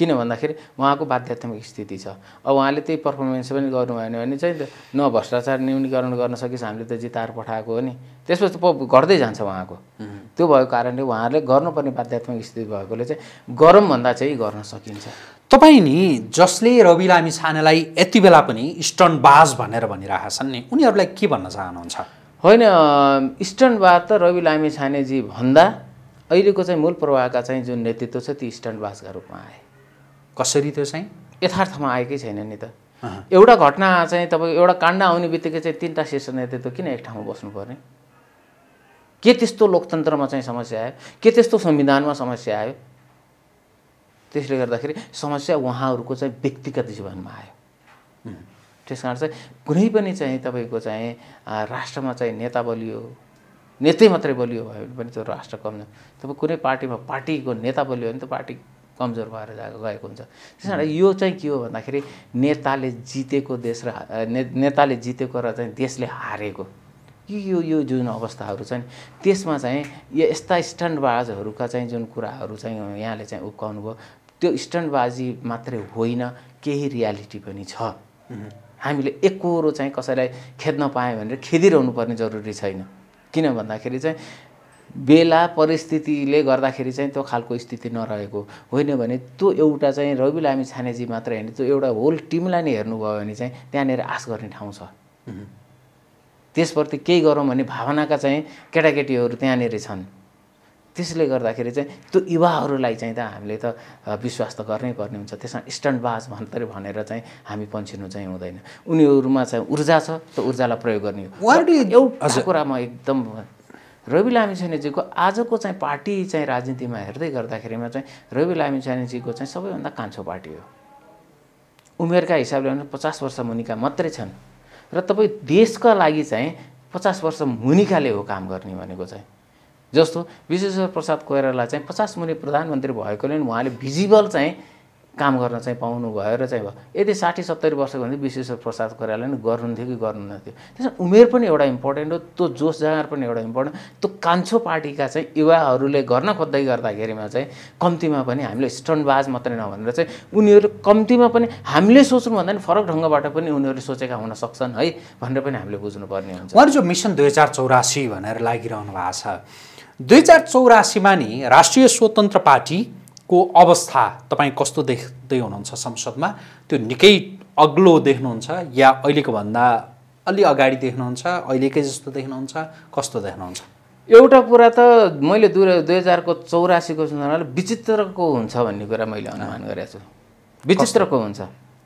किन भन्दाखेरि उहाँको बाध्यतात्मक स्थिति छ अब उहाँले त्यही परफर्मेन्स पनि गर्नु भएन भने चाहिँ न भ्रष्टाचार न्यूनीकरण गर्न सकिस हामीले त जिताएर पठाएको हो नि त्यसपछि त गर्दै जान्छ उहाँको त्यो भएको कारणले उहाँले गर्नुपर्ने बाध्यतात्मक स्थिति भएकोले चाहिँ गरम भन्दा चाहिँ गर्न सकिन्छ तपाई नि जसले रवि लामिछानेलाई यति बेला पनि स्टन्टबाज भनेर भनिराछन् नि उनीहरुलाई के भन्न चाहनुहुन्छ हैन स्टन्टबाज त रवि लामिछाने जी भन्दा अहिलेको चाहिँ मूल प्रवाहका चाहिँ जुन नेतृत्व छ ती स्टन्टबाजका रुपमा आए कसरी त्यो चाहिँ यथार्थमा आएकै छैन नि त एउटा घटना चाहिँ तपाईको एउटा काण्ड आउने बित्तिकै चाहिँ तीनटा शीर्ष नेतृत्व किन एक ठाउँमा बस्नु पर्ने के त्यस्तो लोकतन्त्रमा चाहिँ समस्या आयो के त्यस्तो संविधानमा समस्या आयो त्यसले गर्दाखेरि समस्या उहाँहरुको चाहिँ व्यक्तिगत जीवनमा आयो त्यसकारण चाहिँ कुनै पनि चाहिँ तपाईको चाहिँ राष्ट्रमा चाहिँ नेता बलियो नेतै मात्रै बलियो भए पनि त्यो राष्ट्र कमजोर तब कुनै पार्टीमा पार्टीको नेता बलियो भने त पार्टी कमजोर भएर गएको हुन्छ त्यसैले यो चाहिँ के हो भन्दाखेरि नेताले जितेको देश र नेताले जितेको र चाहिँ देशले हारेको यो जुन अवस्थाहरु छन् त्यसमा चाहिँ यस्ता स्टन्टबाजहरुका चाहिँ जुन कुराहरु चाहिँ यहाँले चाहिँ उक्काउनु भयो त्यो स्टन्टबाजी मात्रै होइन केही रियालिटी पनि छ हामीले एकहोरो चाहिँ कसैलाई खेद्न पाए भनेर खेदिरहनु पर्ने जरुरी छैन किन भन्दाखेरि चाहिँ बेला परिस्थितिले गर्दाखेरि चाहिँ त्यो खालको स्थिति नरहेको होइन भने त्यो एउटा चाहिँ रवि लामिछाने जी मात्र हैन त्यो एउटा होल टिमलाई नै हेर्नु भयो भने चाहिँ त्यहाँनेर आश गर्ने ठाउँ छ त्यसप्रति केही गरौँ भन्ने भावनाका चाहिँ केटाकेटीहरु त्यहाँनेर छन् त्यसले गर्दाखेरि चाहिँ त्यो युवाहरुलाई चाहिँ त हामीले त विश्वास त गर्नै पर्ने हुन्छ त्यसमा स्टन्टबाज भनेर चाहिँ हामी पन्छिनु चाहिँ हुँदैन उनीहरुमा चाहिँ ऊर्जा छ त्यो ऊर्जालाई प्रयोग गर्ने हो कुरामा एकदम रवि लामिछानेजीको आजको चाहिँ पार्टी चाहिँ राजनीतिमा हेर्दै गर्दाखेरिमा चाहिँ रवि लामिछानेजीको चाहिँ सबैभन्दा कान्छो पार्टी हो उमेरका हिसाबले भने 50 वर्ष मुनिका मात्रै छन् र तपाई देशका लागि चाहिँ 50 वर्ष मुनिकाले हो काम गर्ने भनेको चाहिँ जस्तो विश्वेश्वर प्रसाद कोइराला चाहिँ 50 मुनि प्रधानमन्त्री भएकोले उहाँले भिजिबल चाहिँ काम गर्न चाहिँ पाउनु भयो र चाहिँ यदि 60-70 वर्षको भन्दा विश्वेश्वर प्रसाद कोइराला नि गर्नुहुन्थ्यो कि गर्नुहुन्थ्यो त्यसमा उमेर पनि एउटा इम्पोर्टेन्ट हो त्यो जोश जाँगर पनि एउटा इम्पोर्टेन्ट त्यो कान्छो पार्टीका चाहिँ युवाहरुले गर्न खोज्दै गर्दाखेरिमा चाहिँ कम्तिमा पनि हामीले स्टन्टबाज मात्रै नभनेर चाहिँ उनीहरु कम्तिमा पनि हामीले सोच्नु भन्दा नि फरक ढंगबाट पनि उनीहरुले सोचेका हुन सक्छन् है भनेर पनि हामीले बुझ्नु पर्ने हुन्छ उहाँहरु जो मिशन 2084 भनेर लागिरहनु भएको छ 2084 मा नि राष्ट्रिय स्वतन्त्र पार्टी को अवस्था तपाई कस्तो देख्दै हुनुहुन्छ संसदमा त्यो निकै अग्लो देख्नुहुन्छ या अहिलेको भन्दा अलि अगाडि देख्नुहुन्छ अहिलेकै जस्तो देख्नुहुन्छ कस्तो देख्नुहुन्छ एउटा कुरा त मैले 2084 को चुनावले विचित्रको हुन्छ भन्ने कुरा मैले अनुमान गरेछु विचित्रको हुन्छ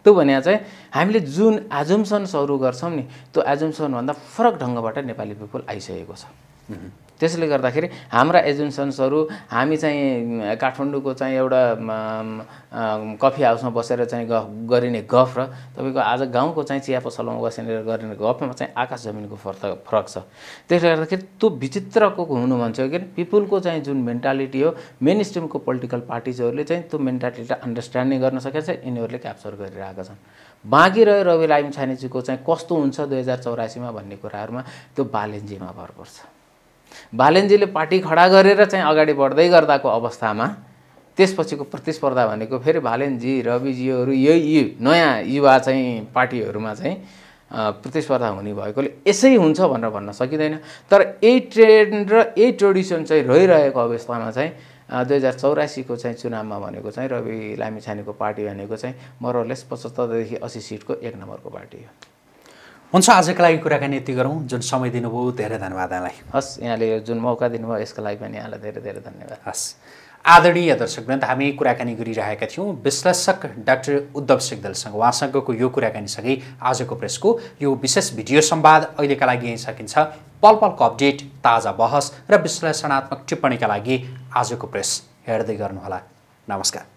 त्यो भने चाहिँ हामीले जुन आजमसन सुरु गर्छौं नि त्यो आजमसन भन्दा फरक ढंगबाट नेपाली पीपल आइसकेको छ त्यसले गर्दाखेरि हाम्रा एजेन्सनहरु हामी चाहिँ काठमाडौँको चाहिँ एउटा कफी हाउसमा बसेर चाहिँ गरिने गफ र तपाईको आज गाउँको चाहिँ चिया पसलमा बसेर गरिने गफमा चाहिँ आकाश जमिनको फरक छ त्यसले गर्दाखेरि त्यो विचित्रको हुनु भन्छ कि पीपलको चाहिँ जुन मेन्टालिटी हो मेनस्ट्रीमको पोलिटिकल पार्टीजहरुले चाहिँ त्यो मेन्टालिटीलाई अन्डरस्ट्यान्डिङ गर्न सकेछ यिनीहरुले क्याप्चर गरिरहेका छन् बाँकी रह्यो रवि लामिछानेजीको चाहिँ कस्तो हुन्छ 2084 मा भन्ने कुराहरुमा त्यो बालेन्जीमा भर पर्छ बालेन्जीले पार्टी खडा गरेर चाहिँ अगाडि बढ्दै गर्दाको अवस्थामा त्यसपछिको प्रतिस्पर्धा भनेको फेरि बालेन्जी रविजीहरु यही नयाँ युवा चाहिँ पार्टीहरुमा चाहिँ प्रतिस्पर्धा हुने भएकोले यसै हुन्छ भनेर भन्न सकिदैन तर ए ट्रेन्ड र ए ट्रेडिसन चाहिँ रहिरहेको अवस्थामा चाहिँ 2084 को चाहिँ चुनावमा भनेको चाहिँ रवि लामिछानेको पार्टी भनेको चाहिँ मोरलेस 75 देखि 80 सिटको एक नम्बरको पार्टी हो हुन्छ आजको लागि कुराकानी यति गरौँ जुन समय दिनुभयो धेरै धन्यवाद आलाई हस यहाँले जुन मौका दिनुभयो यसको लागि पनि यहाँलाई धेरै धेरै धन्यवाद हस आदरणीय दर्शकवृन्द हामी कुराकानी गरिरहेका थियौं विश्लेषक डाक्टर उद्धव सिग्देलसँग उहाँसँगको यो कुराकानी सँगै आजको प्रेसको यो विशेष भिडियो संवाद अहिलेका लागि यही सकिन्छ पल पलको अपडेट ताजा बहस र विश्लेषणात्मक टिप्पणीका लागि आजको प्रेस हेर्दै गर्नु होला नमस्कार